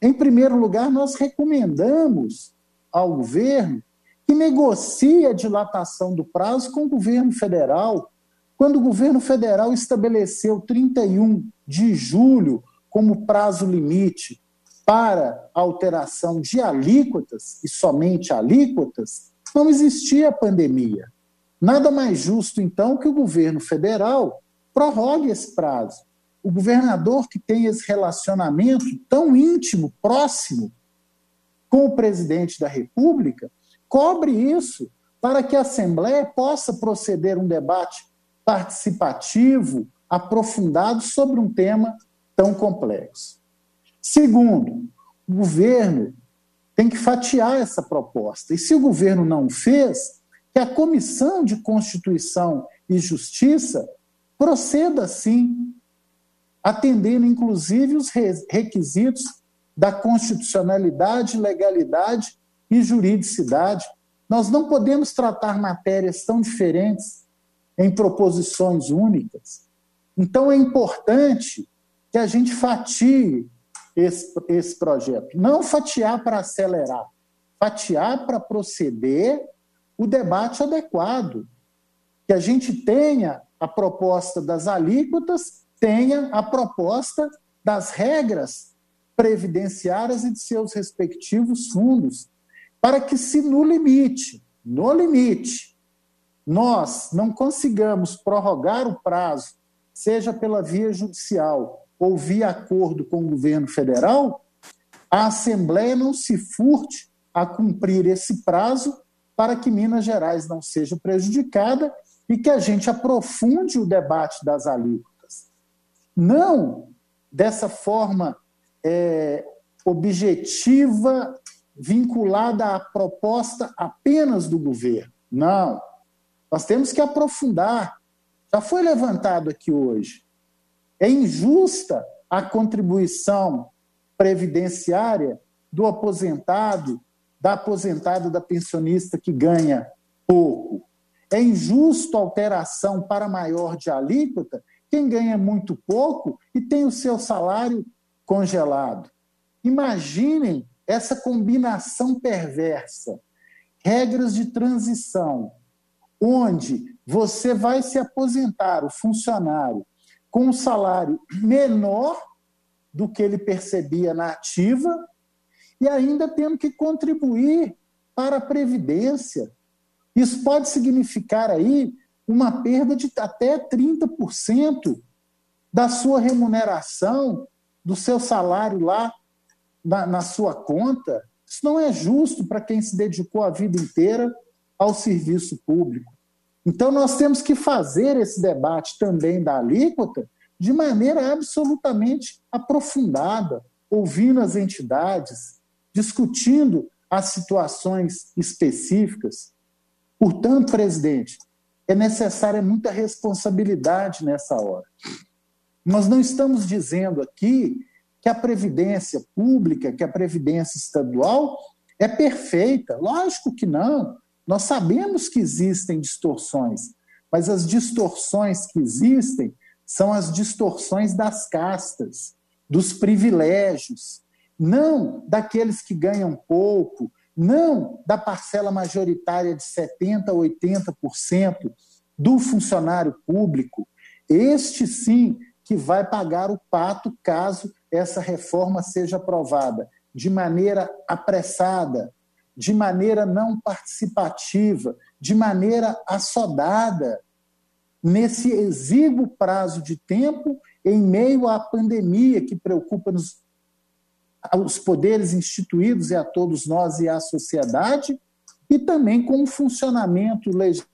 em primeiro lugar, nós recomendamos ao governo que negocia a dilatação do prazo com o governo federal. Quando o governo federal estabeleceu trinta e um de julho como prazo limite para a alteração de alíquotas, e somente alíquotas, não existia a pandemia. Nada mais justo, então, que o governo federal prorrogue esse prazo. O governador que tem esse relacionamento tão íntimo, próximo, com o presidente da República, cobre isso para que a Assembleia possa proceder a um debate participativo, aprofundado sobre um tema tão complexo. Segundo, o governo tem que fatiar essa proposta. E se o governo não fez, que a Comissão de Constituição e Justiça proceda, sim, atendendo, inclusive, os requisitos da constitucionalidade, legalidade e juridicidade. Nós não podemos tratar matérias tão diferentes em proposições únicas. Então, é importante que a gente fatie esse, esse projeto. Não fatiar para acelerar, fatiar para proceder o debate adequado, que a gente tenha a proposta das alíquotas, tenha a proposta das regras previdenciárias e de seus respectivos fundos, para que se no limite, no limite, nós não consigamos prorrogar o prazo, seja pela via judicial ou via acordo com o governo federal, a Assembleia não se furte a cumprir esse prazo para que Minas Gerais não seja prejudicada e que a gente aprofunde o debate das alíquotas. Não dessa forma é, objetiva, vinculada à proposta apenas do governo. Não. Nós temos que aprofundar. Já foi levantado aqui hoje. É injusta a contribuição previdenciária do aposentado, da aposentada, da pensionista que ganha pouco. É injusto a alteração para maior de alíquota quem ganha muito pouco e tem o seu salário congelado. Imaginem essa combinação perversa. Regras de transição, onde você vai se aposentar, o funcionário, com um salário menor do que ele percebia na ativa e ainda tendo que contribuir para a Previdência. Isso pode significar aí uma perda de até trinta por cento da sua remuneração, do seu salário lá na, na sua conta. Isso não é justo para quem se dedicou a vida inteira ao serviço público. Então, nós temos que fazer esse debate também da alíquota de maneira absolutamente aprofundada, ouvindo as entidades, discutindo as situações específicas. Portanto, presidente, é necessária muita responsabilidade nessa hora. Nós não estamos dizendo aqui que a previdência pública, que a previdência estadual é perfeita. Lógico que não. Nós sabemos que existem distorções, mas as distorções que existem são as distorções das castas, dos privilégios, não daqueles que ganham pouco, não da parcela majoritária de setenta por cento a oitenta por cento do funcionário público. Este sim que vai pagar o pato caso essa reforma seja aprovada de maneira apressada, de maneira não participativa, de maneira assodada, nesse exíguo prazo de tempo, em meio à pandemia que preocupa nos, os poderes instituídos e a todos nós e à sociedade, e também com o funcionamento legislativo.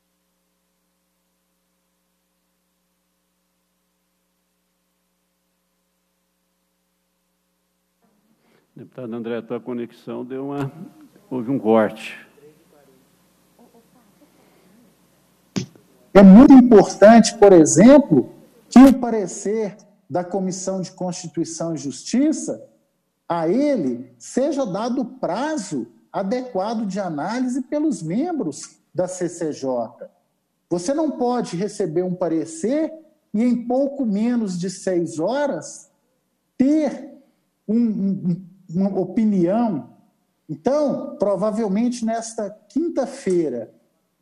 Deputado André, a tua conexão deu uma... Houve um corte. É muito importante, por exemplo, que o parecer da Comissão de Constituição e Justiça, a ele, seja dado prazo adequado de análise pelos membros da C C J. Você não pode receber um parecer e, em pouco menos de seis horas, ter um, um, uma opinião Então, provavelmente nesta quinta-feira,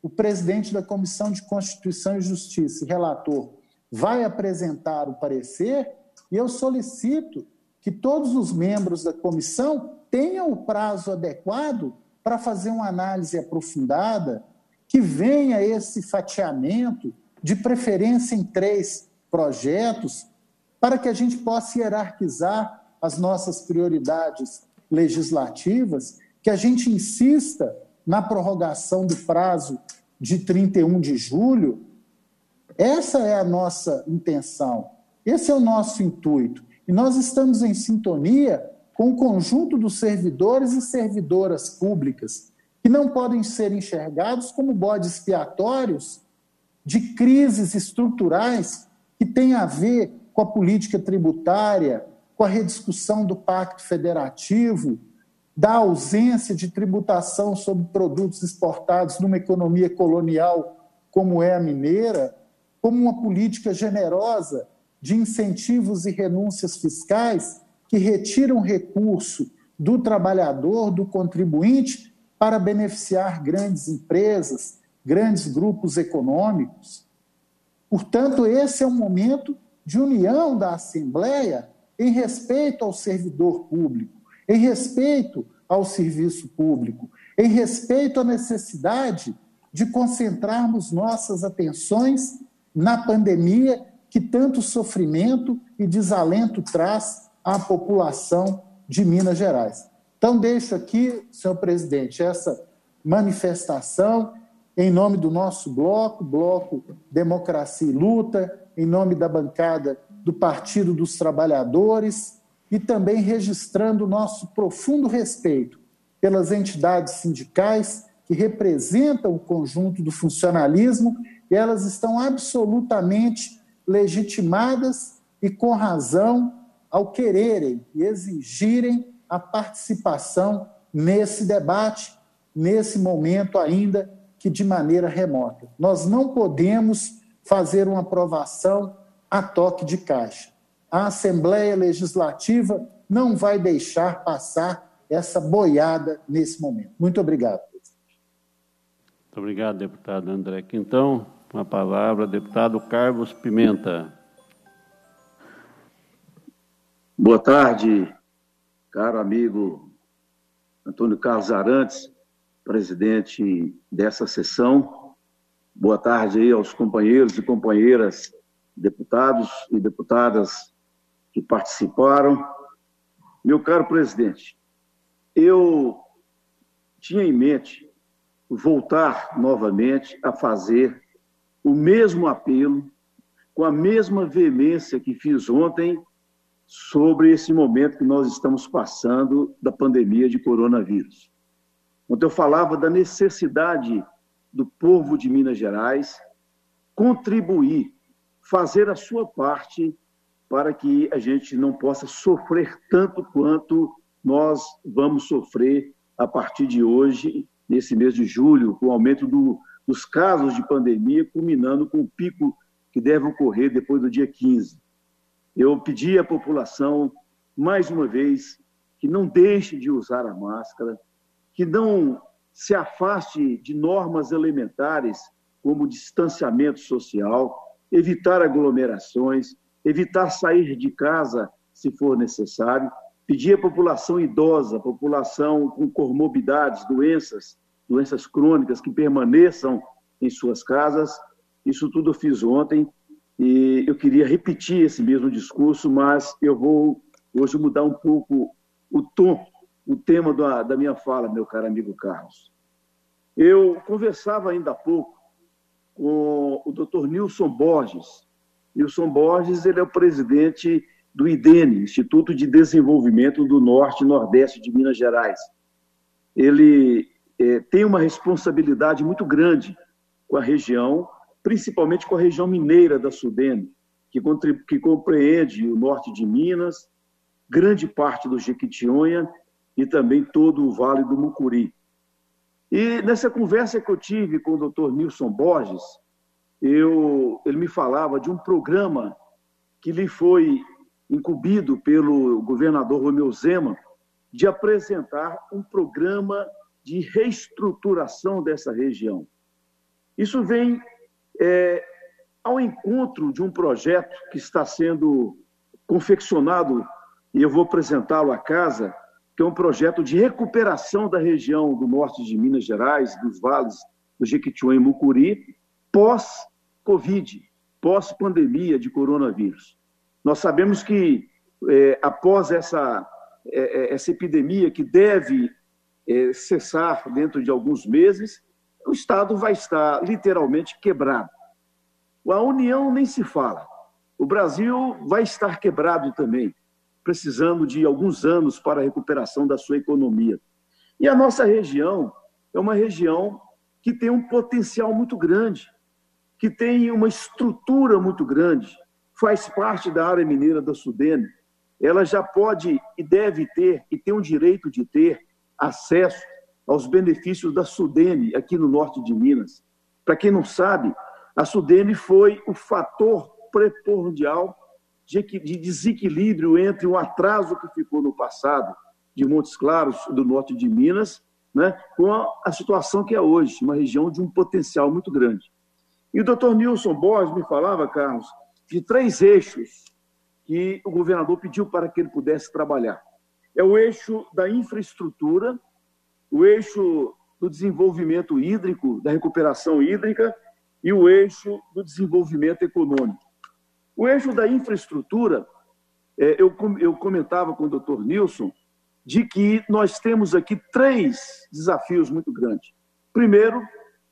o presidente da Comissão de Constituição e Justiça, relator, vai apresentar o parecer e eu solicito que todos os membros da comissão tenham o prazo adequado para fazer uma análise aprofundada, que venha esse fatiamento, de preferência em três projetos, para que a gente possa hierarquizar as nossas prioridades legislativas, que a gente insista na prorrogação do prazo de trinta e um de julho. Essa é a nossa intenção, esse é o nosso intuito. E nós estamos em sintonia com o conjunto dos servidores e servidoras públicas, que não podem ser enxergados como bodes expiatórios de crises estruturais que têm a ver com a política tributária, com a rediscussão do Pacto Federativo, da ausência de tributação sobre produtos exportados numa economia colonial como é a mineira, como uma política generosa de incentivos e renúncias fiscais que retiram recurso do trabalhador, do contribuinte, para beneficiar grandes empresas, grandes grupos econômicos. Portanto, esse é um momento de união da Assembleia em respeito ao servidor público, em respeito ao serviço público, em respeito à necessidade de concentrarmos nossas atenções na pandemia que tanto sofrimento e desalento traz à população de Minas Gerais. Então, deixo aqui, senhor presidente, essa manifestação em nome do nosso bloco, Bloco Democracia e Luta, em nome da bancada do Partido dos Trabalhadores e também registrando o nosso profundo respeito pelas entidades sindicais que representam o conjunto do funcionalismo e elas estão absolutamente legitimadas e com razão ao quererem e exigirem a participação nesse debate, nesse momento ainda que de maneira remota. Nós não podemos fazer uma aprovação a toque de caixa. A Assembleia Legislativa não vai deixar passar essa boiada nesse momento. Muito obrigado. Muito obrigado, deputado André Quintão. Com a palavra, deputado Carlos Pimenta. Boa tarde, caro amigo Antônio Carlos Arantes, presidente dessa sessão. Boa tarde aí aos companheiros e companheiras, deputados e deputadas que participaram. Meu caro presidente, eu tinha em mente voltar novamente a fazer o mesmo apelo, com a mesma veemência que fiz ontem, sobre esse momento que nós estamos passando da pandemia de coronavírus. Ontem eu falava da necessidade do povo de Minas Gerais contribuir, fazer a sua parte para que a gente não possa sofrer tanto quanto nós vamos sofrer a partir de hoje, nesse mês de julho, com o aumento do, dos casos de pandemia, culminando com o pico que deve ocorrer depois do dia quinze. Eu pedi à população, mais uma vez, que não deixe de usar a máscara, que não se afaste de normas elementares como distanciamento social, evitar aglomerações, evitar sair de casa se for necessário, pedir à população idosa, população com comorbidades, doenças, doenças crônicas que permaneçam em suas casas. Isso tudo eu fiz ontem e eu queria repetir esse mesmo discurso, mas eu vou hoje mudar um pouco o tom, o tema da, da minha fala, meu caro amigo Carlos. Eu conversava ainda há pouco com o doutor Nilson Borges. Nilson Borges, ele é o presidente do IDENE, Instituto de Desenvolvimento do Norte e Nordeste de Minas Gerais. Ele é, tem uma responsabilidade muito grande com a região, principalmente com a região mineira da Sudene, que, que compreende o norte de Minas, grande parte do Jequitinhonha e também todo o Vale do Mucuri. E nessa conversa que eu tive com o doutor Nilson Borges, eu, ele me falava de um programa que lhe foi incumbido pelo governador Romeu Zema, de apresentar um programa de reestruturação dessa região. Isso vem é, ao encontro de um projeto que está sendo confeccionado, e eu vou apresentá-lo à casa, que é um projeto de recuperação da região do norte de Minas Gerais, dos vales do Jequitinhonha e Mucuri, pós-Covid, pós-pandemia de coronavírus. Nós sabemos que, é, após essa, é, essa epidemia que deve é, cessar dentro de alguns meses, o Estado vai estar literalmente quebrado. A União nem se fala. O Brasil vai estar quebrado também, precisando de alguns anos para a recuperação da sua economia. E a nossa região é uma região que tem um potencial muito grande, que tem uma estrutura muito grande, faz parte da área mineira da Sudene. Ela já pode e deve ter, e tem o direito de ter, acesso aos benefícios da Sudene aqui no norte de Minas. Para quem não sabe, a Sudene foi o fator primordial de desequilíbrio entre o atraso que ficou no passado de Montes Claros, do norte de Minas, né, com a situação que é hoje, uma região de um potencial muito grande. E o doutor Nilson Borges me falava, Carlos, de três eixos que o governador pediu para que ele pudesse trabalhar. É o eixo da infraestrutura, o eixo do desenvolvimento hídrico, da recuperação hídrica, e o eixo do desenvolvimento econômico. O eixo da infraestrutura, eu comentava com o doutor Nilson, de que nós temos aqui três desafios muito grandes. Primeiro,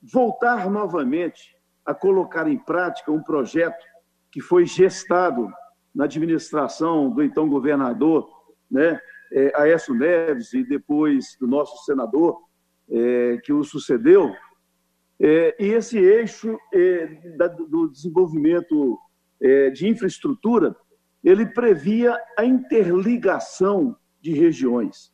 voltar novamente a colocar em prática um projeto que foi gestado na administração do então governador, né, Aécio Neves, e depois do nosso senador que o sucedeu. E esse eixo do desenvolvimento de infraestrutura, ele previa a interligação de regiões.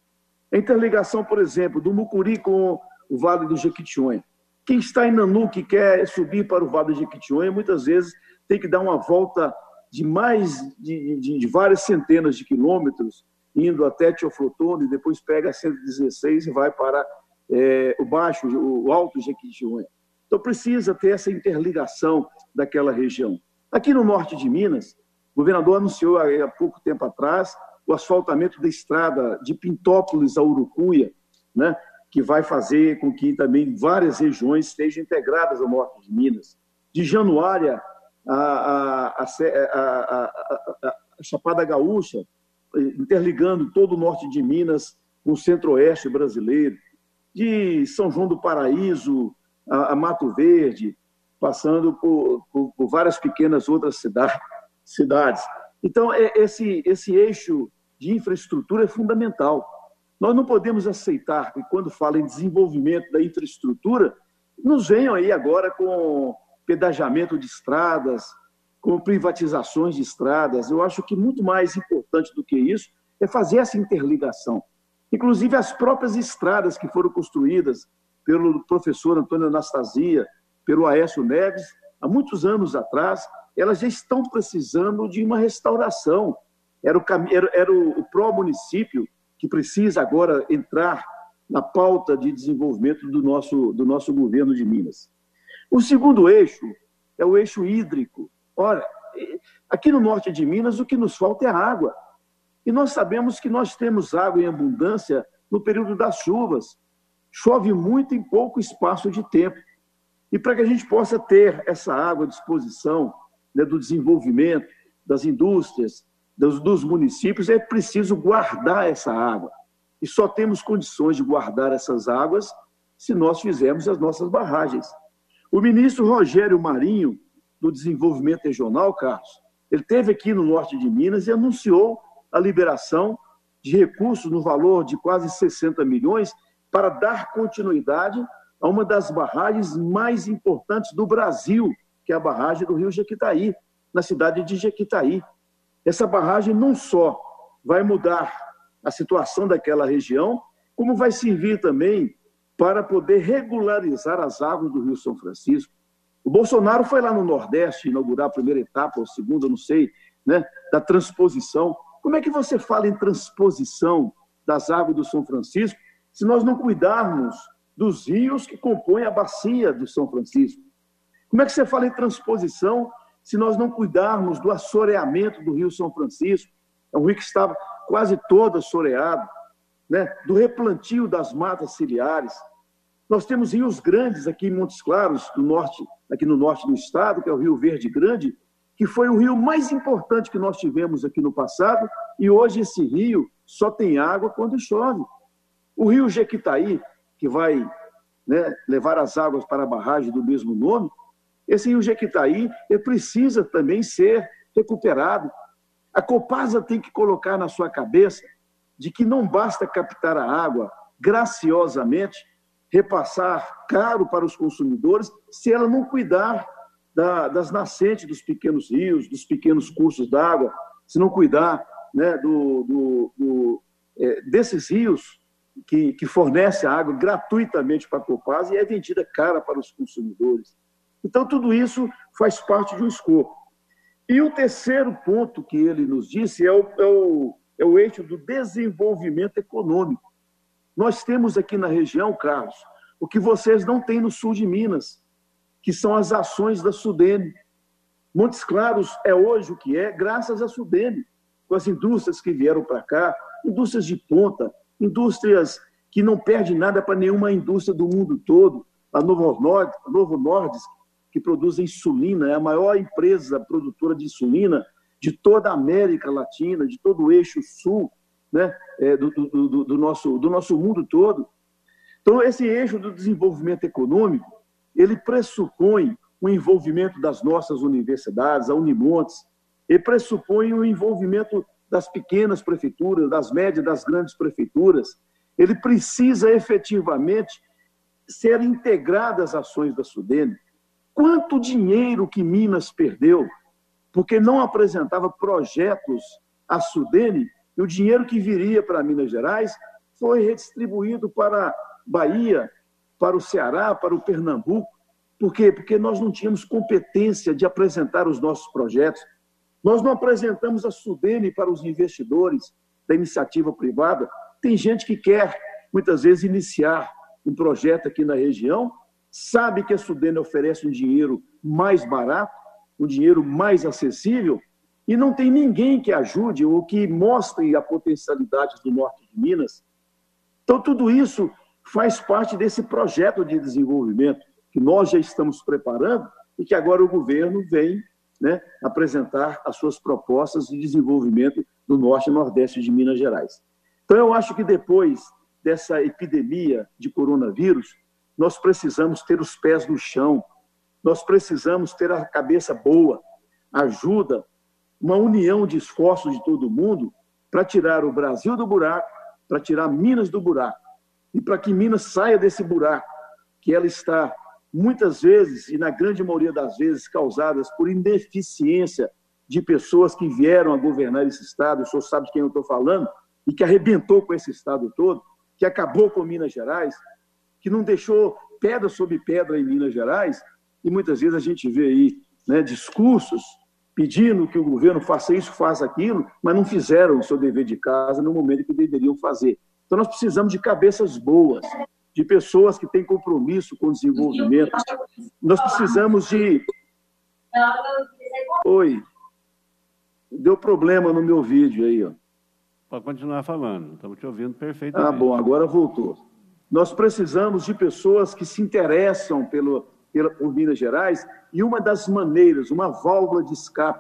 A interligação, por exemplo, do Mucuri com o Vale do Jequitinhonha. Quem está em Nanuque e quer subir para o Vale do Jequitinhonha, muitas vezes tem que dar uma volta de mais de, de, de várias centenas de quilômetros, indo até Teoflotone, e depois pega a cento e dezesseis e vai para é, o baixo, o alto Jequitinhonha. Então precisa ter essa interligação daquela região. Aqui no norte de Minas, o governador anunciou há pouco tempo atrás o asfaltamento da estrada de Pintópolis a Urucuia, né, que vai fazer com que também várias regiões estejam integradas ao norte de Minas. De Januária a, a, a, a, a, a Chapada Gaúcha, interligando todo o norte de Minas com o centro-oeste brasileiro. De São João do Paraíso a, a Mato Verde, passando por, por, por várias pequenas outras cidade, cidades. Então, é, esse, esse eixo de infraestrutura é fundamental. Nós não podemos aceitar que, quando fala em desenvolvimento da infraestrutura, nos venham aí agora com pedajamento de estradas, com privatizações de estradas. Eu acho que muito mais importante do que isso é fazer essa interligação. Inclusive, as próprias estradas que foram construídas pelo professor Antônio Anastasia, pelo Aécio Neves, há muitos anos atrás, elas já estão precisando de uma restauração. Era o, era, era o, o pró-município que precisa agora entrar na pauta de desenvolvimento do nosso, do nosso governo de Minas. O segundo eixo é o eixo hídrico. Olha, aqui no norte de Minas o que nos falta é água. E nós sabemos que nós temos água em abundância no período das chuvas. Chove muito em pouco espaço de tempo. E para que a gente possa ter essa água à disposição, né, do desenvolvimento, das indústrias, dos, dos municípios, é preciso guardar essa água. E só temos condições de guardar essas águas se nós fizermos as nossas barragens. O ministro Rogério Marinho, do Desenvolvimento Regional, Carlos, ele esteve aqui no norte de Minas e anunciou a liberação de recursos no valor de quase sessenta milhões para dar continuidade a uma das barragens mais importantes do Brasil, que é a barragem do Rio Jequitaí, na cidade de Jequitaí. Essa barragem não só vai mudar a situação daquela região, como vai servir também para poder regularizar as águas do Rio São Francisco. O Bolsonaro foi lá no Nordeste inaugurar a primeira etapa, ou segunda, não sei, né, da transposição. Como é que você fala em transposição das águas do São Francisco, se nós não cuidarmos dos rios que compõem a bacia do São Francisco? Como é que você fala em transposição se nós não cuidarmos do assoreamento do rio São Francisco? É um rio que estava quase todo assoreado, né? Do replantio das matas ciliares. Nós temos rios grandes aqui em Montes Claros, no norte, aqui no norte do estado, que é o Rio Verde Grande, que foi o rio mais importante que nós tivemos aqui no passado, e hoje esse rio só tem água quando chove. O rio Jequitaí, que vai, né, levar as águas para a barragem do mesmo nome, esse rio Jequitaí precisa também ser recuperado. A Copasa tem que colocar na sua cabeça de que não basta captar a água graciosamente, repassar caro para os consumidores, se ela não cuidar Da, das nascentes dos pequenos rios, dos pequenos cursos d'água, se não cuidar, né, do, do, do, é, desses rios que, que fornecem a água gratuitamente para a Copasa e é vendida cara para os consumidores. Então, tudo isso faz parte de um escopo. E o terceiro ponto que ele nos disse é o, é o, é o eixo do desenvolvimento econômico. Nós temos aqui na região, Carlos, o que vocês não têm no sul de Minas, que são as ações da Sudene. Montes Claros é hoje o que é graças à Sudene, com as indústrias que vieram para cá, indústrias de ponta, indústrias que não perdem nada para nenhuma indústria do mundo todo. A Novo Nordisk, Novo Nordisk, que produz insulina, é a maior empresa produtora de insulina de toda a América Latina, de todo o eixo sul, né, é, do, do, do, do, nosso, do nosso mundo todo. Então, esse eixo do desenvolvimento econômico, ele pressupõe o envolvimento das nossas universidades, a Unimontes, ele pressupõe o envolvimento das pequenas prefeituras, das médias, das grandes prefeituras. Ele precisa efetivamente ser integrado às ações da Sudene. Quanto dinheiro que Minas perdeu, porque não apresentava projetos à Sudene, e o dinheiro que viria para Minas Gerais foi redistribuído para Bahia, para o Ceará, para o Pernambuco. Por quê? Porque nós não tínhamos competência de apresentar os nossos projetos. Nós não apresentamos a Sudene para os investidores da iniciativa privada. Tem gente que quer, muitas vezes, iniciar um projeto aqui na região, sabe que a Sudene oferece um dinheiro mais barato, um dinheiro mais acessível, e não tem ninguém que ajude ou que mostre a potencialidade do norte de Minas. Então, tudo isso faz parte desse projeto de desenvolvimento que nós já estamos preparando e que agora o governo vem, né, apresentar as suas propostas de desenvolvimento do norte e nordeste de Minas Gerais. Então, eu acho que depois dessa epidemia de coronavírus, nós precisamos ter os pés no chão, nós precisamos ter a cabeça boa, ajuda, uma união de esforços de todo mundo para tirar o Brasil do buraco, para tirar Minas do buraco, e para que Minas saia desse buraco, que ela está, muitas vezes, e na grande maioria das vezes, causadas por ineficiência de pessoas que vieram a governar esse Estado, o senhor sabe de quem eu estou falando, e que arrebentou com esse Estado todo, que acabou com Minas Gerais, que não deixou pedra sobre pedra em Minas Gerais, e muitas vezes a gente vê aí, né, discursos pedindo que o governo faça isso, faça aquilo, mas não fizeram o seu dever de casa no momento que deveriam fazer. Então, nós precisamos de cabeças boas, de pessoas que têm compromisso com o desenvolvimento. Nós precisamos de... Oi. Deu problema no meu vídeo aí, ó. Pode continuar falando, estamos te ouvindo perfeitamente. Ah, bom, agora voltou. Nós precisamos de pessoas que se interessam pelo, pela, por Minas Gerais, e uma das maneiras, uma válvula de escape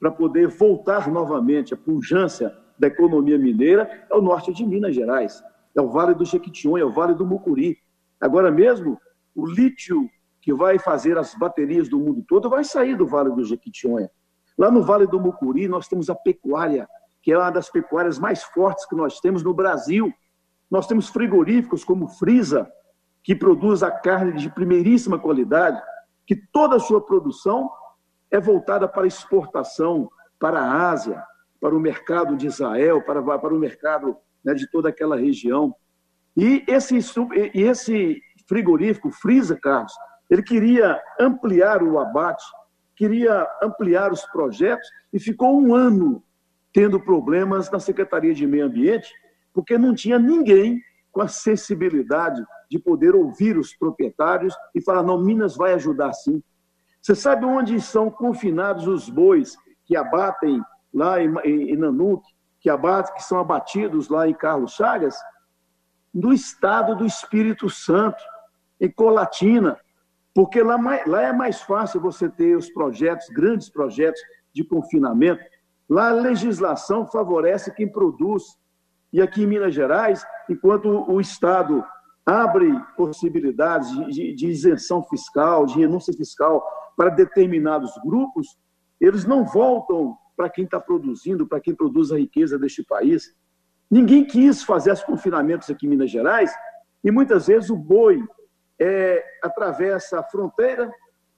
para poder voltar novamente à pujança da economia mineira é o norte de Minas Gerais, é o Vale do Jequitinhonha, é o Vale do Mucuri. Agora mesmo, o lítio que vai fazer as baterias do mundo todo vai sair do Vale do Jequitinhonha. Lá no Vale do Mucuri, nós temos a pecuária, que é uma das pecuárias mais fortes que nós temos no Brasil. Nós temos frigoríficos como Frisa, que produz a carne de primeiríssima qualidade, que toda a sua produção é voltada para exportação, para a Ásia, para o mercado de Israel, para, para o mercado, né, de toda aquela região. E esse, e esse frigorífico, Frisa, Carlos, ele queria ampliar o abate, queria ampliar os projetos e ficou um ano tendo problemas na Secretaria de Meio Ambiente, porque não tinha ninguém com a sensibilidade de poder ouvir os proprietários e falar, não, Minas vai ajudar sim. Você sabe onde são confinados os bois que abatem lá em, em, em Nanuque, que, abate, que são abatidos lá em Carlos Chagas? No estado do Espírito Santo, em Colatina, porque lá, lá é mais fácil você ter os projetos, grandes projetos de confinamento. Lá a legislação favorece quem produz. E aqui em Minas Gerais, enquanto o Estado abre possibilidades de, de, de isenção fiscal, de renúncia fiscal para determinados grupos, eles não voltam para quem está produzindo, para quem produz a riqueza deste país. Ninguém quis fazer os confinamentos aqui em Minas Gerais e muitas vezes o boi é, atravessa a fronteira,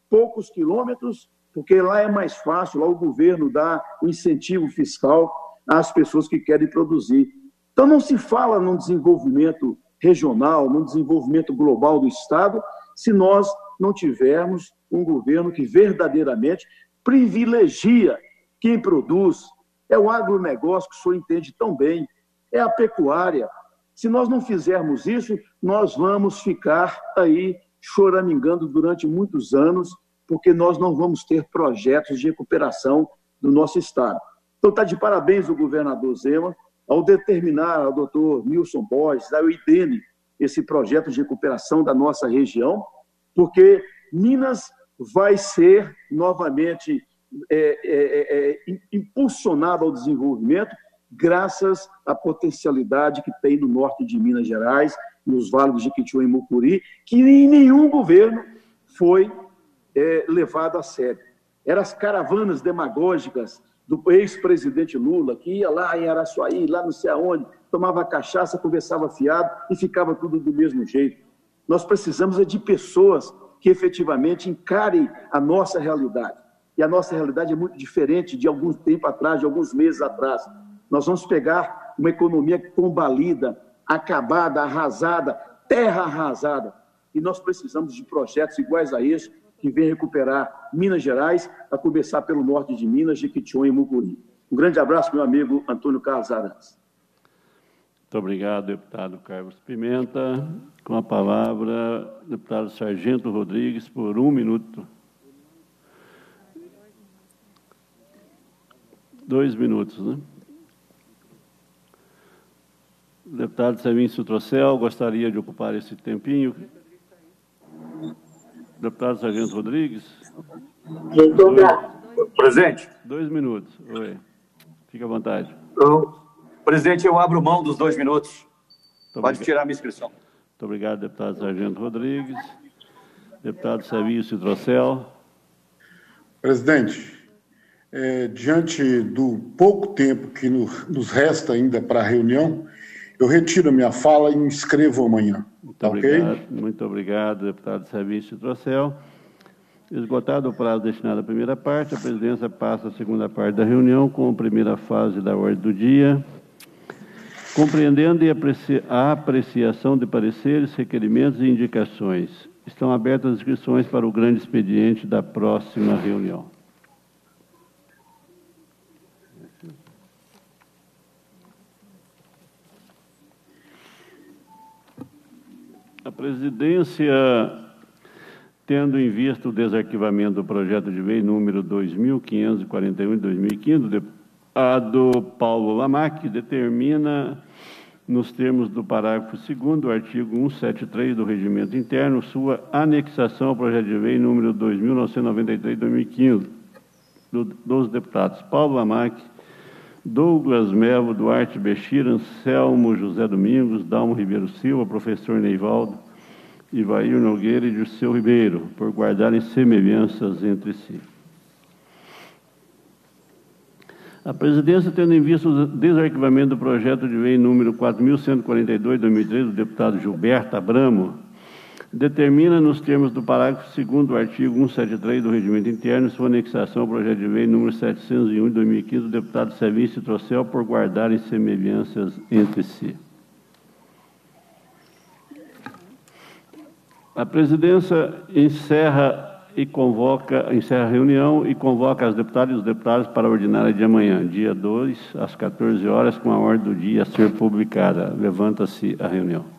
poucos quilômetros, porque lá é mais fácil, lá o governo dá um incentivo fiscal às pessoas que querem produzir. Então não se fala num desenvolvimento regional, num desenvolvimento global do Estado, se nós não tivermos um governo que verdadeiramente privilegia quem produz. É o agronegócio que o senhor entende tão bem, é a pecuária. Se nós não fizermos isso, nós vamos ficar aí choramingando durante muitos anos, porque nós não vamos ter projetos de recuperação do nosso Estado. Então está de parabéns o governador Zema, ao determinar ao doutor Nilson Borges, ao IDENE, esse projeto de recuperação da nossa região, porque Minas vai ser novamente é, é, é, impulsionada ao desenvolvimento graças à potencialidade que tem no norte de Minas Gerais, nos vales do Jequitinhonha e Mucuri, que em nenhum governo foi é, levado a sério. Eram as caravanas demagógicas do ex-presidente Lula, que ia lá em Araçuaí, lá não sei aonde, tomava cachaça, conversava fiado e ficava tudo do mesmo jeito. Nós precisamos de pessoas que efetivamente encarem a nossa realidade. E a nossa realidade é muito diferente de algum tempo atrás, de alguns meses atrás. Nós vamos pegar uma economia combalida, acabada, arrasada, terra arrasada. E nós precisamos de projetos iguais a esse, que vem recuperar Minas Gerais, a começar pelo norte de Minas, Jequitinhonha e Mucuri. Um grande abraço, meu amigo Antônio Carlos Arantes. Muito obrigado, deputado Carlos Pimenta. Com a palavra, deputado Sargento Rodrigues, por um minuto. Dois minutos, né? O deputado Sevincio Trocel gostaria de ocupar esse tempinho. Deputado Sargento Rodrigues. Eu estou presente. Dois minutos. Oi. Fique à vontade. Eu, presidente, eu abro mão dos dois minutos. Muito Pode obrigado. Tirar a minha inscrição. Muito obrigado, deputado Sargento Rodrigues. Deputado Sevincio Trocel. Presidente, é, diante do pouco tempo que no, nos resta ainda para a reunião, eu retiro minha fala e me inscrevo amanhã. Muito obrigado, okay? Muito obrigado, deputado Sevincio Trocel. Esgotado o prazo destinado à primeira parte, a presidência passa à segunda parte da reunião com a primeira fase da ordem do dia, compreendendo a apreciação de pareceres, requerimentos e indicações. Estão abertas as inscrições para o grande expediente da próxima reunião. A presidência, tendo em vista o desarquivamento do projeto de lei número dois mil quinhentos e quarenta e um de dois mil e quinze, do deputado Paulo Lamac, determina, nos termos do parágrafo segundo do artigo cento e setenta e três do Regimento Interno, sua anexação ao projeto de lei número dois mil novecentos e noventa e três de dois mil e quinze, do, dos deputados Paulo Lamac, Douglas Melo, Duarte Bechira, Anselmo José Domingos, Dalmo Ribeiro Silva, professor Neivaldo, Ivair Nogueira e Dirceu Ribeiro, por guardarem semelhanças entre si. A presidência, tendo em vista o desarquivamento do projeto de lei número quatro mil cento e quarenta e dois de dois mil e três, do deputado Gilberto Abramo, determina, nos termos do parágrafo segundo do artigo cento e setenta e três do Regimento Interno, sua anexação ao projeto de lei número setecentos e um de dois mil e quinze, do deputado Sevincio Trocel, por guardarem semelhanças entre si. A presidência encerra e convoca, encerra a reunião e convoca as deputadas e os deputados para a ordinária de amanhã, dia dois, às quatorze horas, com a ordem do dia a ser publicada. Levanta-se a reunião.